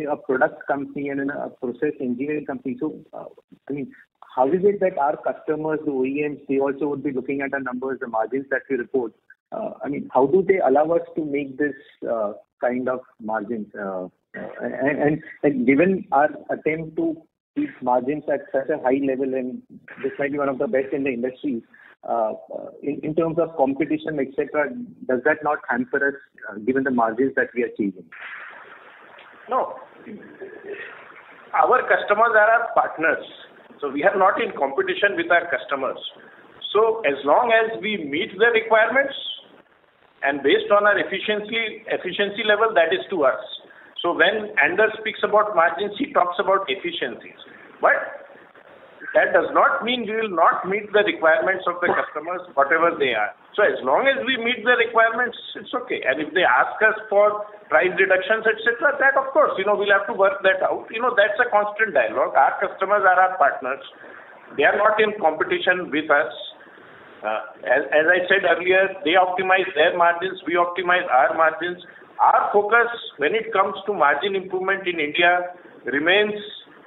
a product company and a process engineering company, so uh, I mean, how is it that our customers, the O E Ms, they also would be looking at our numbers, the margins that we report? Uh, I mean, how do they allow us to make this uh, kind of margins? Uh, and, and, and given our attempt to keep margins at such a high level, and this might be one of the best in the industry, uh, in, in terms of competition, et cetera, does that not hamper us, uh, given the margins that we are achieving? No. Our customers are our partners. So we are not in competition with our customers. So as long as we meet the requirements and based on our efficiency efficiency level, that is to us. So when Anders speaks about margins, he talks about efficiencies. But that does not mean we will not meet the requirements of the customers, whatever they are. So as long as we meet the requirements, it's okay. And if they ask us for price reductions, et cetera, that of course, you know, we'll have to work that out. You know, that's a constant dialogue. Our customers are our partners. They are not in competition with us. Uh, as, as I said earlier, they optimize their margins. We optimize our margins. Our focus when it comes to margin improvement in India remains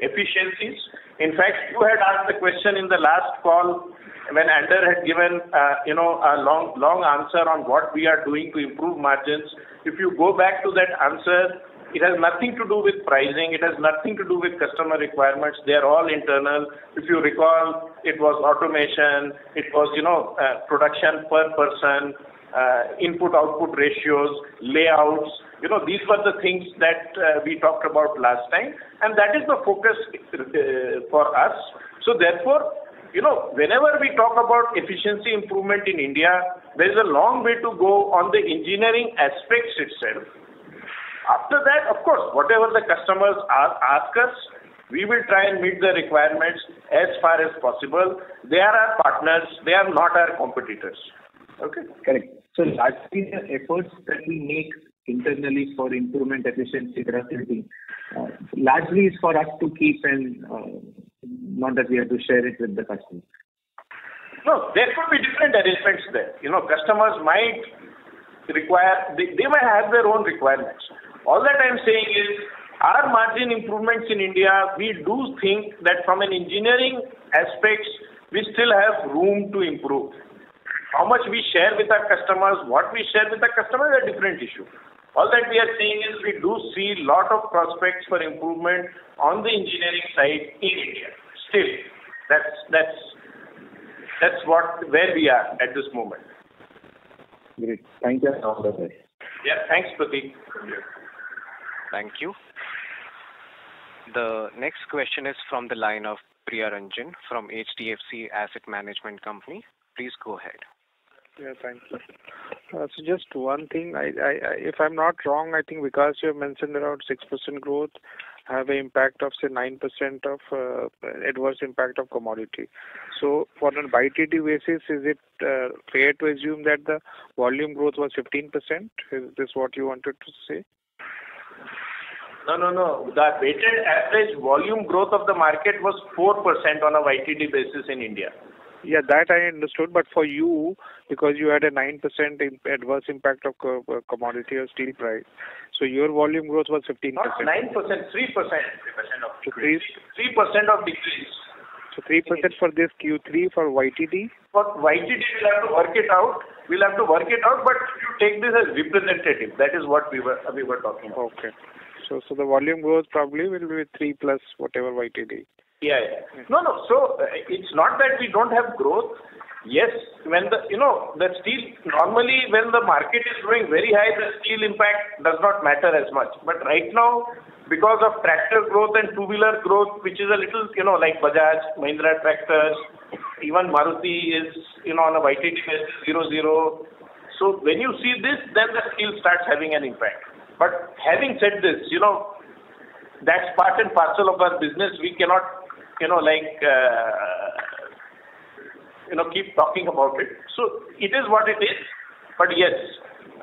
efficiencies. In fact, you had asked the question in the last call when Ander had given, uh, you know, a long, long answer on what we are doing to improve margins. If you go back to that answer, it has nothing to do with pricing. It has nothing to do with customer requirements. They are all internal. If you recall, it was automation. It was, you know, uh, production per person, uh, input-output ratios, layouts. You know, these were the things that uh, we talked about last time, and that is the focus uh, for us. So therefore, you know, whenever we talk about efficiency improvement in India, there is a long way to go on the engineering aspects itself. After that, of course, whatever the customers are, ask us, we will try and meet the requirements as far as possible. They are our partners. They are not our competitors. Okay? Correct. So largely the efforts that we make internally for improvement, efficiency, productivity, uh, largely is for us to keep, and uh, not that we have to share it with the customer. No, there could be different arrangements there. You know, customers might require, they, they might have their own requirements. All that I'm saying is, our margin improvements in India, we do think that from an engineering aspects, we still have room to improve. How much we share with our customers, what we share with our customers is a different issue. All that we are seeing is we do see a lot of prospects for improvement on the engineering side in India. Still, that's that's that's what where we are at this moment. Great. Thank you. Yeah, thanks, Pratik. Thank you. The next question is from the line of Priya Ranjan from H D F C Asset Management Company. Please go ahead. Yeah, thank you. Uh, so just one thing, I, I, I, if I'm not wrong, I think Vikas, you have mentioned around six percent growth have an impact of say nine percent of uh, adverse impact of commodity. So for an Y T D basis, is it uh, fair to assume that the volume growth was fifteen percent? Is this what you wanted to say? No, no, no. The weighted average volume growth of the market was four percent on a Y T D basis in India. Yeah, that I understood. But for you, because you had a nine percent adverse impact of commodity or steel price, so your volume growth was fifteen percent. Not nine percent, three percent. three percent of decrease. three percent of decrease. So three percent for this Q three for Y T D? For Y T D, we'll have to work it out. We'll have to work it out, but you take this as representative. That is what we were, we were talking about. Okay. So, so the volume growth probably will be three plus whatever Y T D. Yeah, yeah. No, no. So uh, it's not that we don't have growth. Yes, when the, you know, the steel, normally when the market is growing very high, the steel impact does not matter as much. But right now, because of tractor growth and two-wheeler growth, which is a little, you know, like Bajaj, Mahindra tractors, even Maruti is, you know, on a Y T D basis, zero, zero. So when you see this, then the steel starts having an impact. But having said this, you know, that's part and parcel of our business. We cannot, you know, like, uh, you know, keep talking about it. So it is what it is. But yes,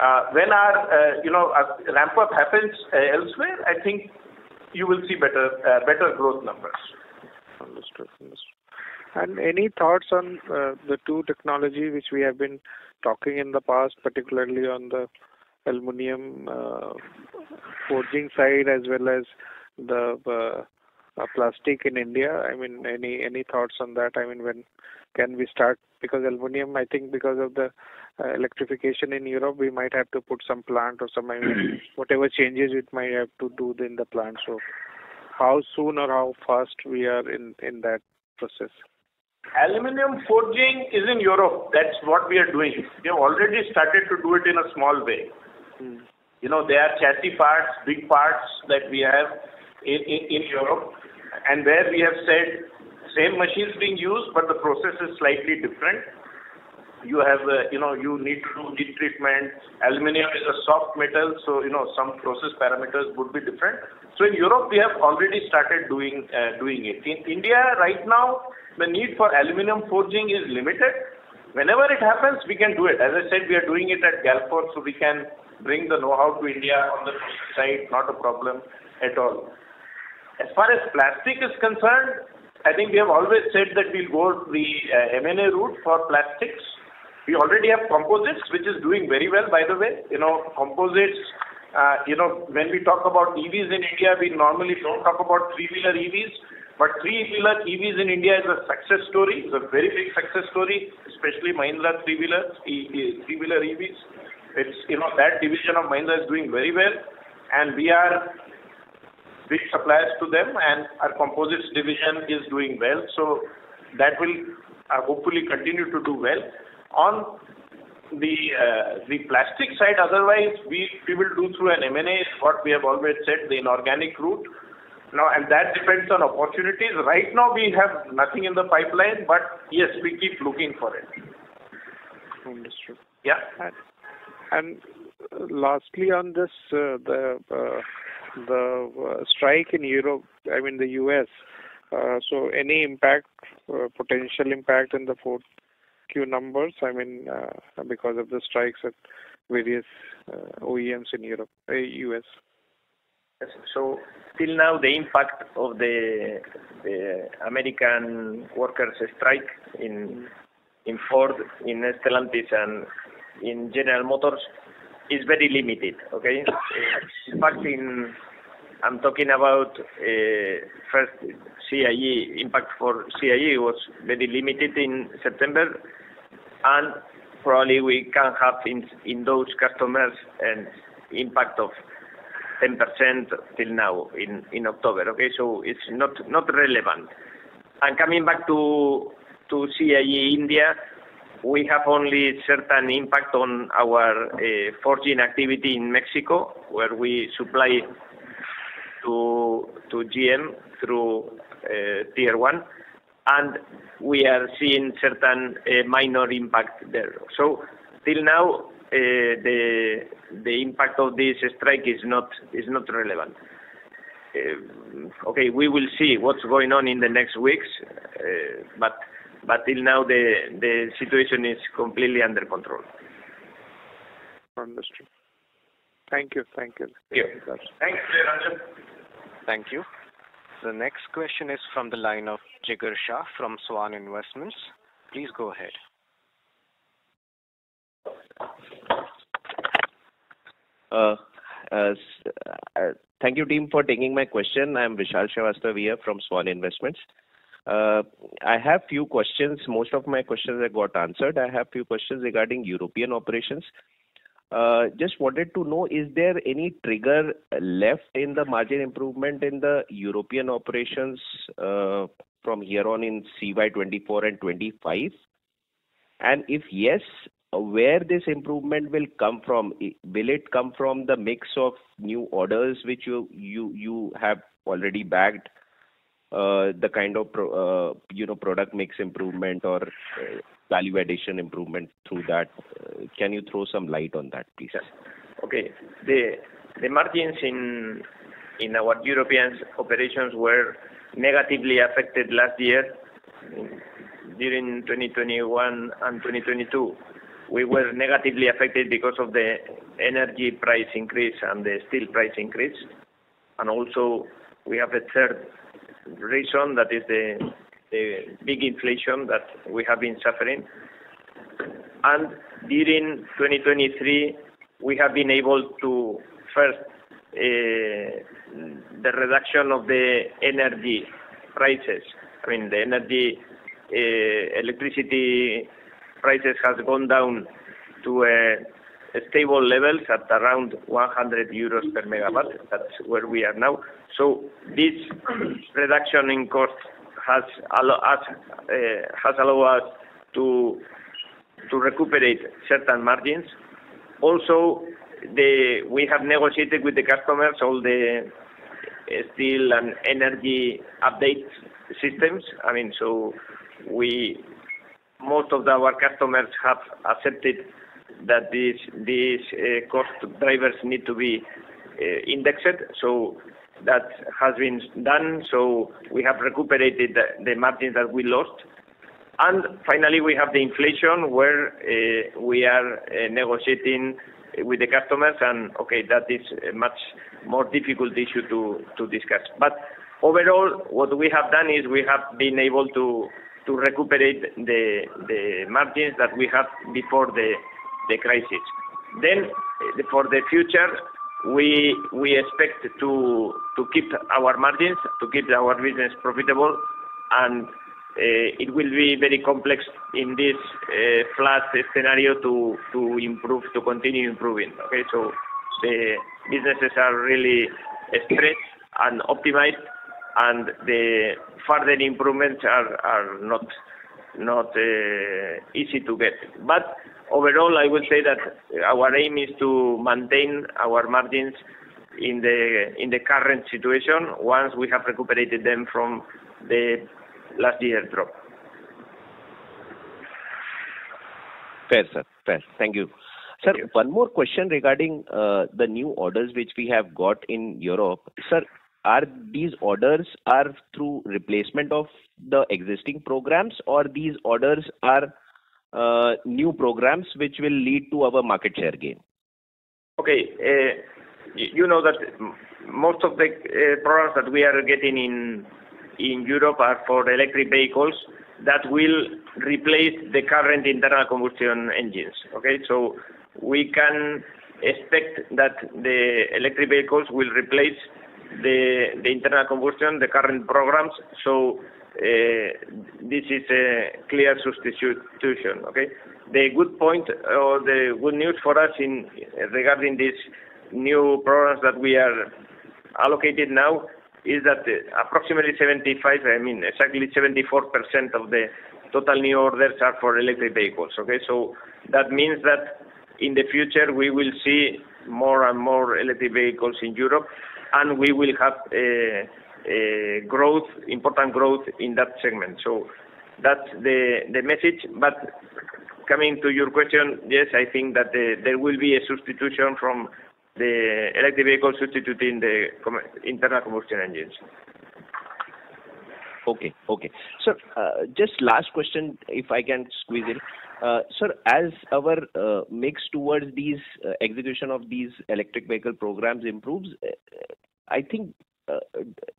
uh, when our, uh, you know, our ramp up happens uh, elsewhere, I think you will see better, uh, better growth numbers. Understood. Understood. And any thoughts on uh, the two technology which we have been talking in the past, particularly on the aluminum uh, forging side as well as the uh, uh, plastic in India? I mean, any any thoughts on that? I mean, when can we start? Because aluminum, I think because of the uh, electrification in Europe, we might have to put some plant or some, I mean, whatever changes it might have to do in the plant. So how soon or how fast we are in, in that process? Aluminum forging is in Europe. That's what we are doing. We have already started to do it in a small way. Mm. You know, there are chassis parts, big parts that we have in, in, in Europe, and there we have said same machines being used, but the process is slightly different. You have, uh, you know, you need to do heat treatment. Aluminium is a soft metal, so, you know, some process parameters would be different. So in Europe, we have already started doing uh, doing it. In India, right now, the need for aluminium forging is limited. Whenever it happens, we can do it. As I said, we are doing it at Galford, so we can bring the know-how to India on the process side, not a problem at all. As far as plastic is concerned, I think we have always said that we'll go the uh, M and A route for plastics. We already have composites, which is doing very well, by the way. You know, composites, uh, you know, when we talk about E Vs in India, we normally don't talk about three-wheeler E Vs, but three-wheeler E Vs in India is a success story. It's a very big success story, especially Mahindra three-wheeler three-wheeler E Vs. It's, you know, that division of Mahindra is doing very well, and we are big suppliers to them, and our composites division is doing well. So that will uh, hopefully continue to do well. On the uh, the plastic side, otherwise, we, we will do through an M and A, is what we have always said, the inorganic route. Now, and that depends on opportunities. Right now, we have nothing in the pipeline, but yes, we keep looking for it. Understood. Yeah. And, and lastly, on this, uh, the uh, the uh, strike in Europe, I mean the U S, uh, so any impact, uh, potential impact in the fourth Q numbers, I mean, uh, because of the strikes at various uh, O E Ms in Europe, uh, U S. Yes, so till now, the impact of the, the American workers' strike in in Ford, in Stellantis, and in General Motors is very limited. Okay, in fact, in I'm talking about uh, first C I E impact for C I E was very limited in September. And probably we can have in, in those customers an impact of ten percent till now in, in October. Okay, so it's not, not relevant. And coming back to, to C I E India, we have only certain impact on our uh, forging activity in Mexico, where we supply to to G M through uh, Tier one, and we are seeing certain uh, minor impact there. So till now, uh, the the impact of this strike is not is not relevant. Uh, okay, we will see what's going on in the next weeks, uh, but. But till now, the, the situation is completely under control. Understood. Thank you. Thank you. Thank you. Thanks, Ranjan. Thank you. The next question is from the line of Jigar Shah from Swan Investments. Please go ahead. Uh, uh, uh, thank you, team, for taking my question. I'm Vishal Srivastav here from Swan Investments. Uh, I have few questions. Most of my questions I got answered. I have few questions regarding European operations. Uh, just wanted to know, is there any trigger left in the margin improvement in the European operations uh, from here on in C Y twenty-four and twenty-five? And if yes, where this improvement will come from? Will it come from the mix of new orders which you you, you have already bagged? Uh, the kind of pro, uh, you know product mix improvement or uh, value addition improvement through that. Uh, can you throw some light on that, please? Okay. The the margins in in our European operations were negatively affected last year. During twenty twenty-one and twenty twenty-two, we were negatively affected because of the energy price increase and the steel price increase, and also we have a third reason, that is the, the big inflation that we have been suffering. And during twenty twenty-three, we have been able to first uh, the reduction of the energy prices. I mean, the energy uh, electricity prices has gone down to a, a stable levels at around one hundred euros per megawatt. That's where we are now. So this reduction in cost has allow us, uh, has allowed us to to recuperate certain margins. Also, the we have negotiated with the customers all the steel and energy update systems. I mean, so we most of our customers have accepted that these these uh, cost drivers need to be uh, indexed. So that has been done, so we have recuperated the, the margins that we lost. And finally, we have the inflation, where uh, we are uh, negotiating with the customers, and okay, that is a much more difficult issue to, to discuss. But overall, what we have done is we have been able to, to recuperate the, the margins that we had before the, the crisis. Then, for the future, We we expect to to keep our margins, to keep our business profitable, and uh, it will be very complex in this uh, flat scenario to to improve, to continue improving. Okay, so the businesses are really stretched and optimized, and the further improvements are are not not uh, easy to get. But overall, I would say that our aim is to maintain our margins in the in the current situation once we have recuperated them from the last year drop. Fair, sir. Fair. Thank you. Sir, Thank you. One more question regarding uh, the new orders which we have got in Europe. Sir, are these orders are through replacement of the existing programs, or these orders are Uh, new programs which will lead to our market share gain? Okay, uh, you know that most of the uh, programs that we are getting in in Europe are for electric vehicles that will replace the current internal combustion engines. Okay, so we can expect that the electric vehicles will replace the the internal combustion, the current programs. So Uh, this is a clear substitution. Okay, The good point or the good news for us in regarding these new programs that we are allocated now is that approximately seventy-five, I mean exactly seventy-four percent of the total new orders are for electric vehicles. Okay, so that means that in the future we will see more and more electric vehicles in Europe, and we will have a, a growth, important growth in that segment. So that's the the message. But coming to your question, yes, I think that the, there will be a substitution from the electric vehicles substituting the internal combustion engines. Okay, okay. Sir, uh, just last question, if I can squeeze in. Uh, sir, as our uh, mix towards these uh, execution of these electric vehicle programs improves, uh, I think, uh,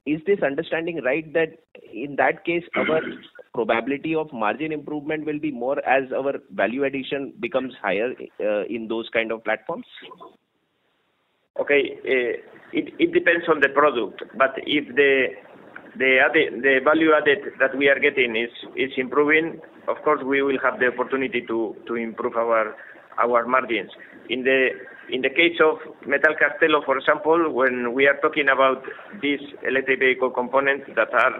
is this understanding right that in that case, our probability of margin improvement will be more as our value addition becomes higher uh, in those kind of platforms? Okay, uh, it, it depends on the product, but if the The, added, the value added that we are getting is, is improving, of course we will have the opportunity to, to improve our our margins. In the in the case of Metalcastello, for example, when we are talking about these electric vehicle components that are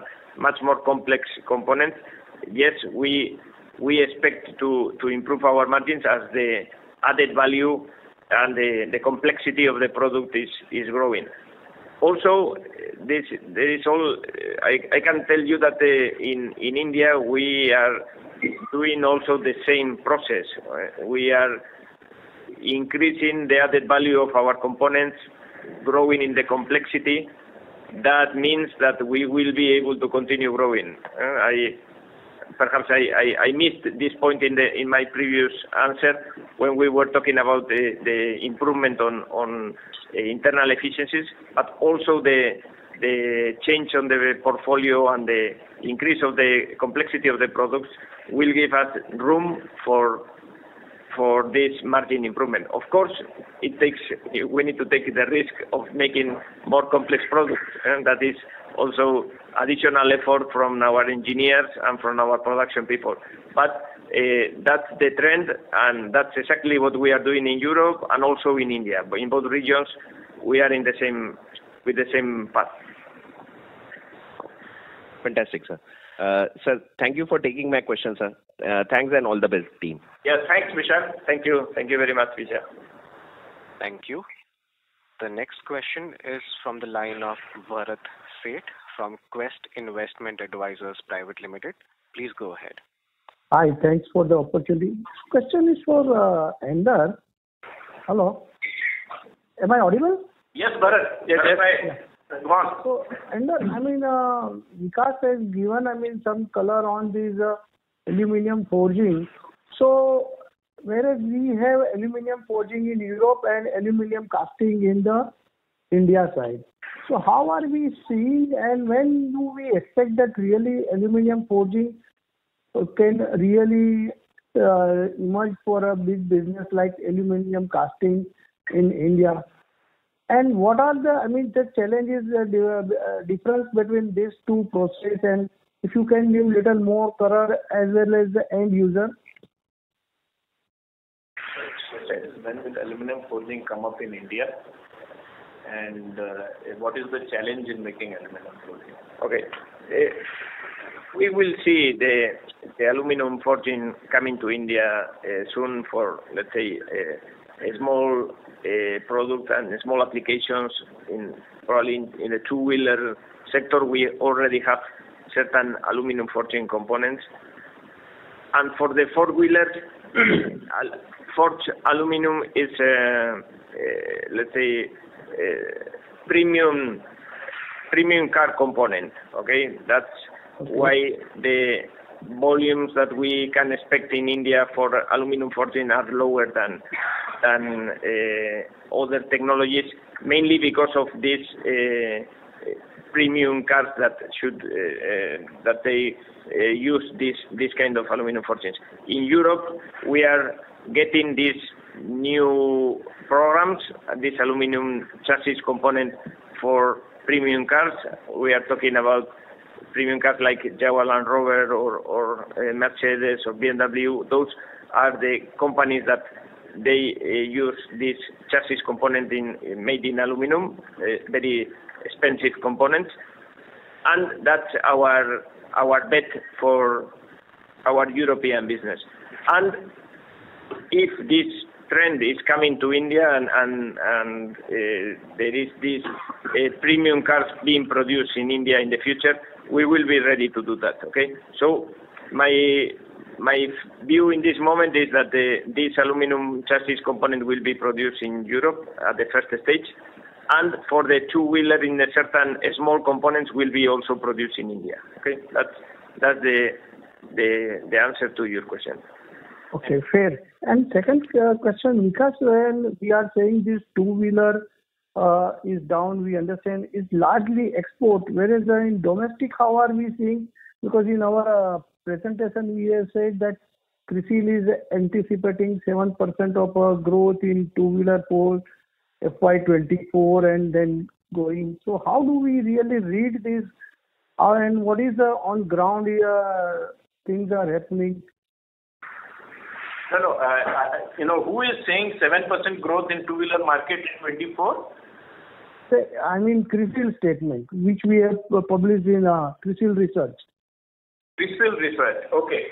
much more complex components, yes, we we expect to, to improve our margins as the added value and the, the complexity of the product is, is growing. Also, this there is all. I, I can tell you that the, in in India we are doing also the same process. We are increasing the added value of our components, growing in the complexity. That means that we will be able to continue growing. I perhaps I, I, I missed this point in the in my previous answer when we were talking about the, the improvement on on internal efficiencies, but also the the change on the portfolio and the increase of the complexity of the products will give us room for for this margin improvement. Of course, it takes we need to take the risk of making more complex products, and that is also additional effort from our engineers and from our production people. But uh, that's the trend, and that's exactly what we are doing in Europe and also in India. But in both regions, we are in the same with the same path. Fantastic, sir. Uh, sir, thank you for taking my question, sir. Uh, thanks and all the best, team. Yes, thanks, Vishal. Thank you. Thank you very much, Vishal. Thank you. The next question is from the line of Bharat from Quest Investment Advisors Private Limited. Please go ahead. Hi, thanks for the opportunity. This question is for uh, Ender. Hello. Am I audible? Yes, Bharat. Yes, yes. yes. I, go on. So, Ender, I mean, uh, Vikas has given, I mean, some color on these uh, aluminium forging. So, whereas we have aluminium forging in Europe and aluminium casting in the India side. So how are we seeing, and when do we expect that really aluminium forging can really uh, emerge for a big business like aluminium casting in India? And what are the, I mean, the challenges, the uh, difference between these two processes, and if you can give little more color as well as the end user? When will aluminium forging come up in India? And uh, what is the challenge in making aluminum forging? Okay, uh, we will see the, the aluminum forging coming to India uh, soon for, let's say, uh, a small uh, product and small applications. In probably in, in the two-wheeler sector, we already have certain aluminum forging components. And for the four-wheelers, forged aluminum is, uh, uh, let's say, Uh, premium premium car component. Okay, that's okay. Why the volumes that we can expect in India for aluminum forging are lower than than uh, other technologies, mainly because of these uh, premium cars that should uh, uh, that they uh, use this this kind of aluminum forgings. In Europe, we are getting these new programs, this aluminum chassis component for premium cars. We are talking about premium cars like Jaguar Land Rover or, or uh, Mercedes or B M W. Those are the companies that they uh, use this chassis component in, made in aluminum, uh, very expensive components, and that's our our bet for our European business. And if this trend is coming to India and and, and uh, there is this uh, premium cars being produced in India in the future, we will be ready to do that. Okay, so my my view in this moment is that the, this aluminum chassis component will be produced in Europe at the first stage, and for the two-wheeler in a certain small components will be also produced in India. Okay, that's that's the the, the answer to your question. Okay, fair. And second uh, question, Vikas, when we are saying this two-wheeler uh, is down, we understand is largely export, whereas in domestic, how are we seeing? Because in our uh, presentation, we have said that Crisil is anticipating seven percent of uh, growth in two-wheeler for F Y twenty-four and then going. So how do we really read this? Uh, and what is the on-ground uh, things are happening? No, no. Uh, uh, you know, who is saying seven percent growth in two-wheeler market in twenty-four? I mean, Crisil statement, which we have published in uh, Crisil Research. Crisil Research, okay.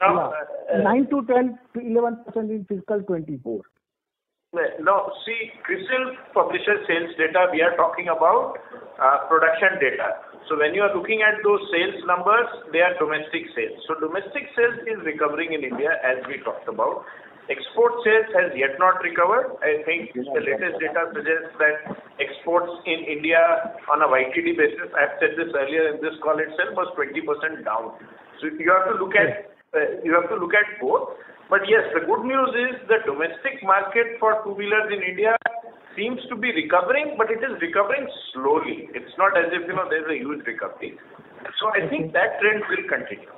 Now, yeah. uh, nine to ten, eleven percent in fiscal twenty-four. No, see, Crisil publishes sales data. We are talking about uh, production data. So when you are looking at those sales numbers, they are domestic sales. So domestic sales is recovering in India, as we talked about. Export sales has yet not recovered. I think the latest data suggests that exports in India on a Y T D basis, I've said this earlier in this call itself, was twenty percent down. So you have to look at uh, you have to look at both. But yes, the good news is the domestic market for two-wheelers in India seems to be recovering, but it is recovering slowly. It's not as if, you know, there's a huge recovery. So I think that trend will continue.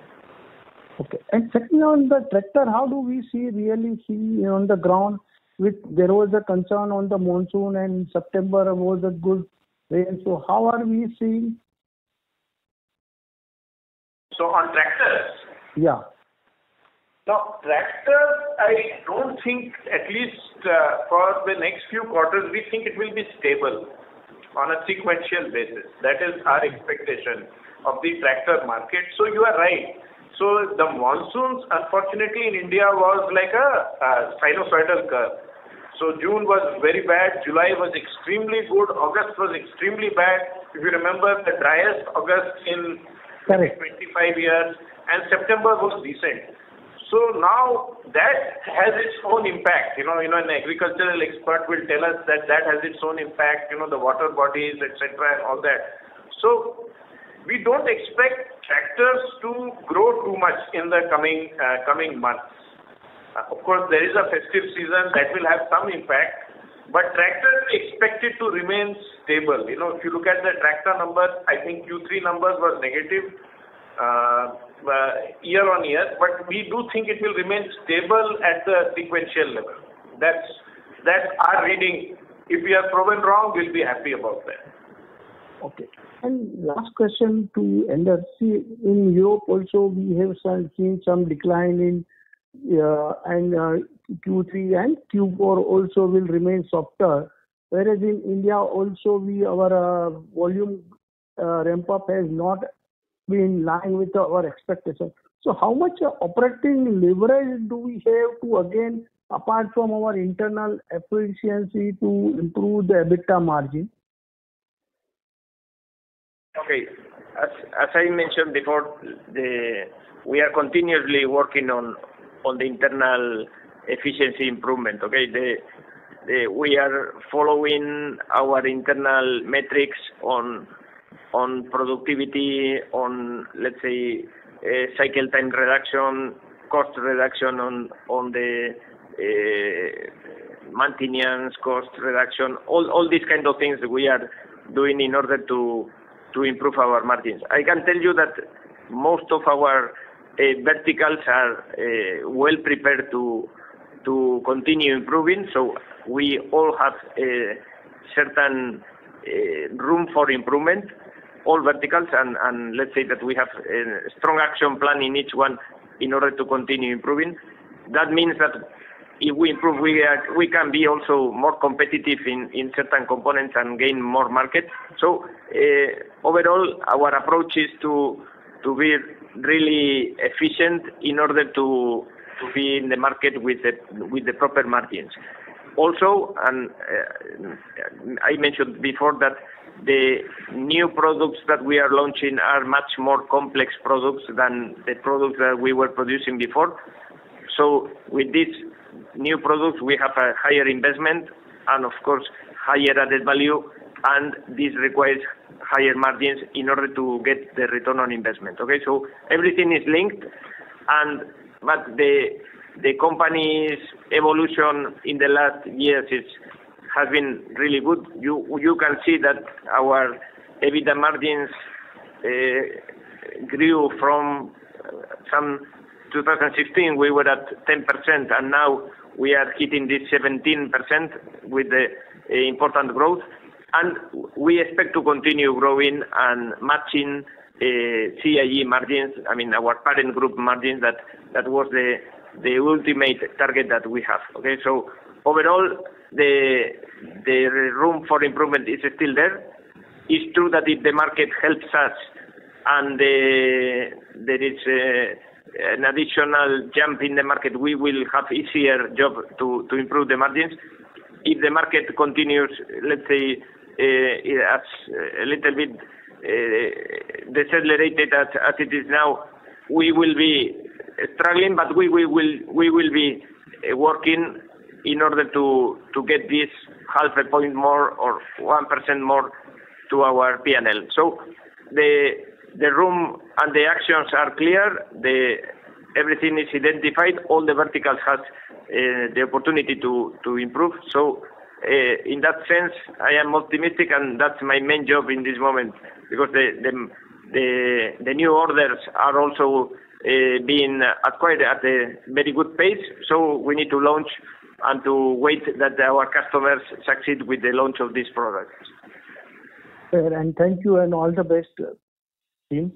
Okay. And second, on the tractor, how do we see, really see on the ground? With there was a concern on the monsoon and September was a good rain. So how are we seeing? So on tractors? Yeah. Now, tractors, I don't think, at least uh, for the next few quarters, we think it will be stable on a sequential basis. That is our expectation of the tractor market. So you are right. So the monsoons, unfortunately, in India was like a, a sinusoidal curve. So June was very bad. July was extremely good. August was extremely bad. If you remember, the driest August in Correct. twenty-five years, and September was decent. So now that has its own impact. You know, you know, an agricultural expert will tell us that that has its own impact, you know, the water bodies, et cetera and all that. So we don't expect tractors to grow too much in the coming uh, coming months. Uh, of course, there is a festive season that will have some impact, but tractors expected to remain stable. You know, if you look at the tractor numbers, I think Q three numbers were negative. Uh, uh, year on year, but we do think it will remain stable at the sequential level. That's that's our reading. If we are proven wrong, we'll be happy about that. Okay. And last question to Ender. See, in Europe also we have seen some decline in uh, and uh, Q three and Q four also will remain softer. Whereas in India also we our uh, volume uh, ramp up has not be in line with our expectations. So how much operating leverage do we have to, again, apart from our internal efficiency, to improve the EBITDA margin? Okay. As, as I mentioned before, the, we are continuously working on on the internal efficiency improvement. Okay, the, the, we are following our internal metrics on on productivity, on, let's say, uh, cycle time reduction, cost reduction on on the uh, maintenance, cost reduction, all all these kind of things we are doing in order to to improve our margins. I can tell you that most of our uh, verticals are uh, well prepared to to continue improving, so we all have a certain uh, room for improvement, all verticals, and, and let's say that we have a strong action plan in each one in order to continue improving. that means that if we improve, we are, we can be also more competitive in, in certain components and gain more market. So uh, overall, our approach is to to be really efficient in order to to be in the market with the with the proper margins. Also, and uh, I mentioned before that the new products that we are launching are much more complex products than the products that we were producing before. So with these new products, we have a higher investment and, of course, higher added value, and this requires higher margins in order to get the return on investment. Okay, so everything is linked, and but the the company's evolution in the last years is, has been really good. You you can see that our EBITDA margins uh, grew from some twenty sixteen we were at ten percent, and now we are hitting this seventeen percent with the uh, important growth, and we expect to continue growing and matching uh, C I E margins. I mean our parent group margins. That that was the the ultimate target that we have. Okay, so overall, the the room for improvement is still there. It's true that if the market helps us and the, there is a, an additional jump in the market, we will have easier job to to improve the margins. If the market continues, let's say, uh, as a little bit uh, decelerated as, as it is now, we will be struggling, but we, we will we will be working in order to to get this half a point more or one percent more to our P and L. So the the room and the actions are clear. The everything is identified. All the verticals has uh, the opportunity to to improve. So uh, in that sense, I am optimistic, and that's my main job in this moment, because the the the, the new orders are also Uh, being acquired at a very good pace, so we need to launch and to wait that our customers succeed with the launch of these products. Sir, and thank you, and all the best, team.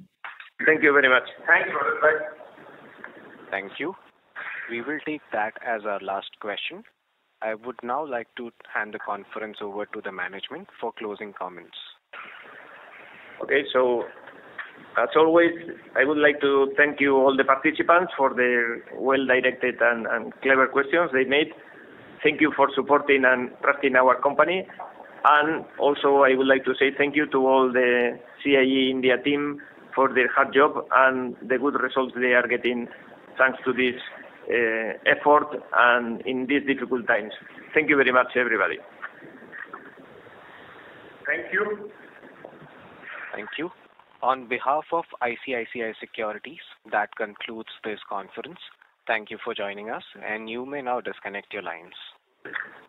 Thank you very much. Thank you. Bye. Thank you. We will take that as our last question. I would now like to hand the conference over to the management for closing comments. Okay, so as always, I would like to thank you all the participants for their well-directed and, and clever questions they made. Thank you for supporting and trusting our company. And also, I would like to say thank you to all the C I E India team for their hard job and the good results they are getting thanks to this uh, effort and in these difficult times. Thank you very much, everybody. Thank you. Thank you. On behalf of I C I C I Securities, that concludes this conference. Thank you for joining us, and you may now disconnect your lines.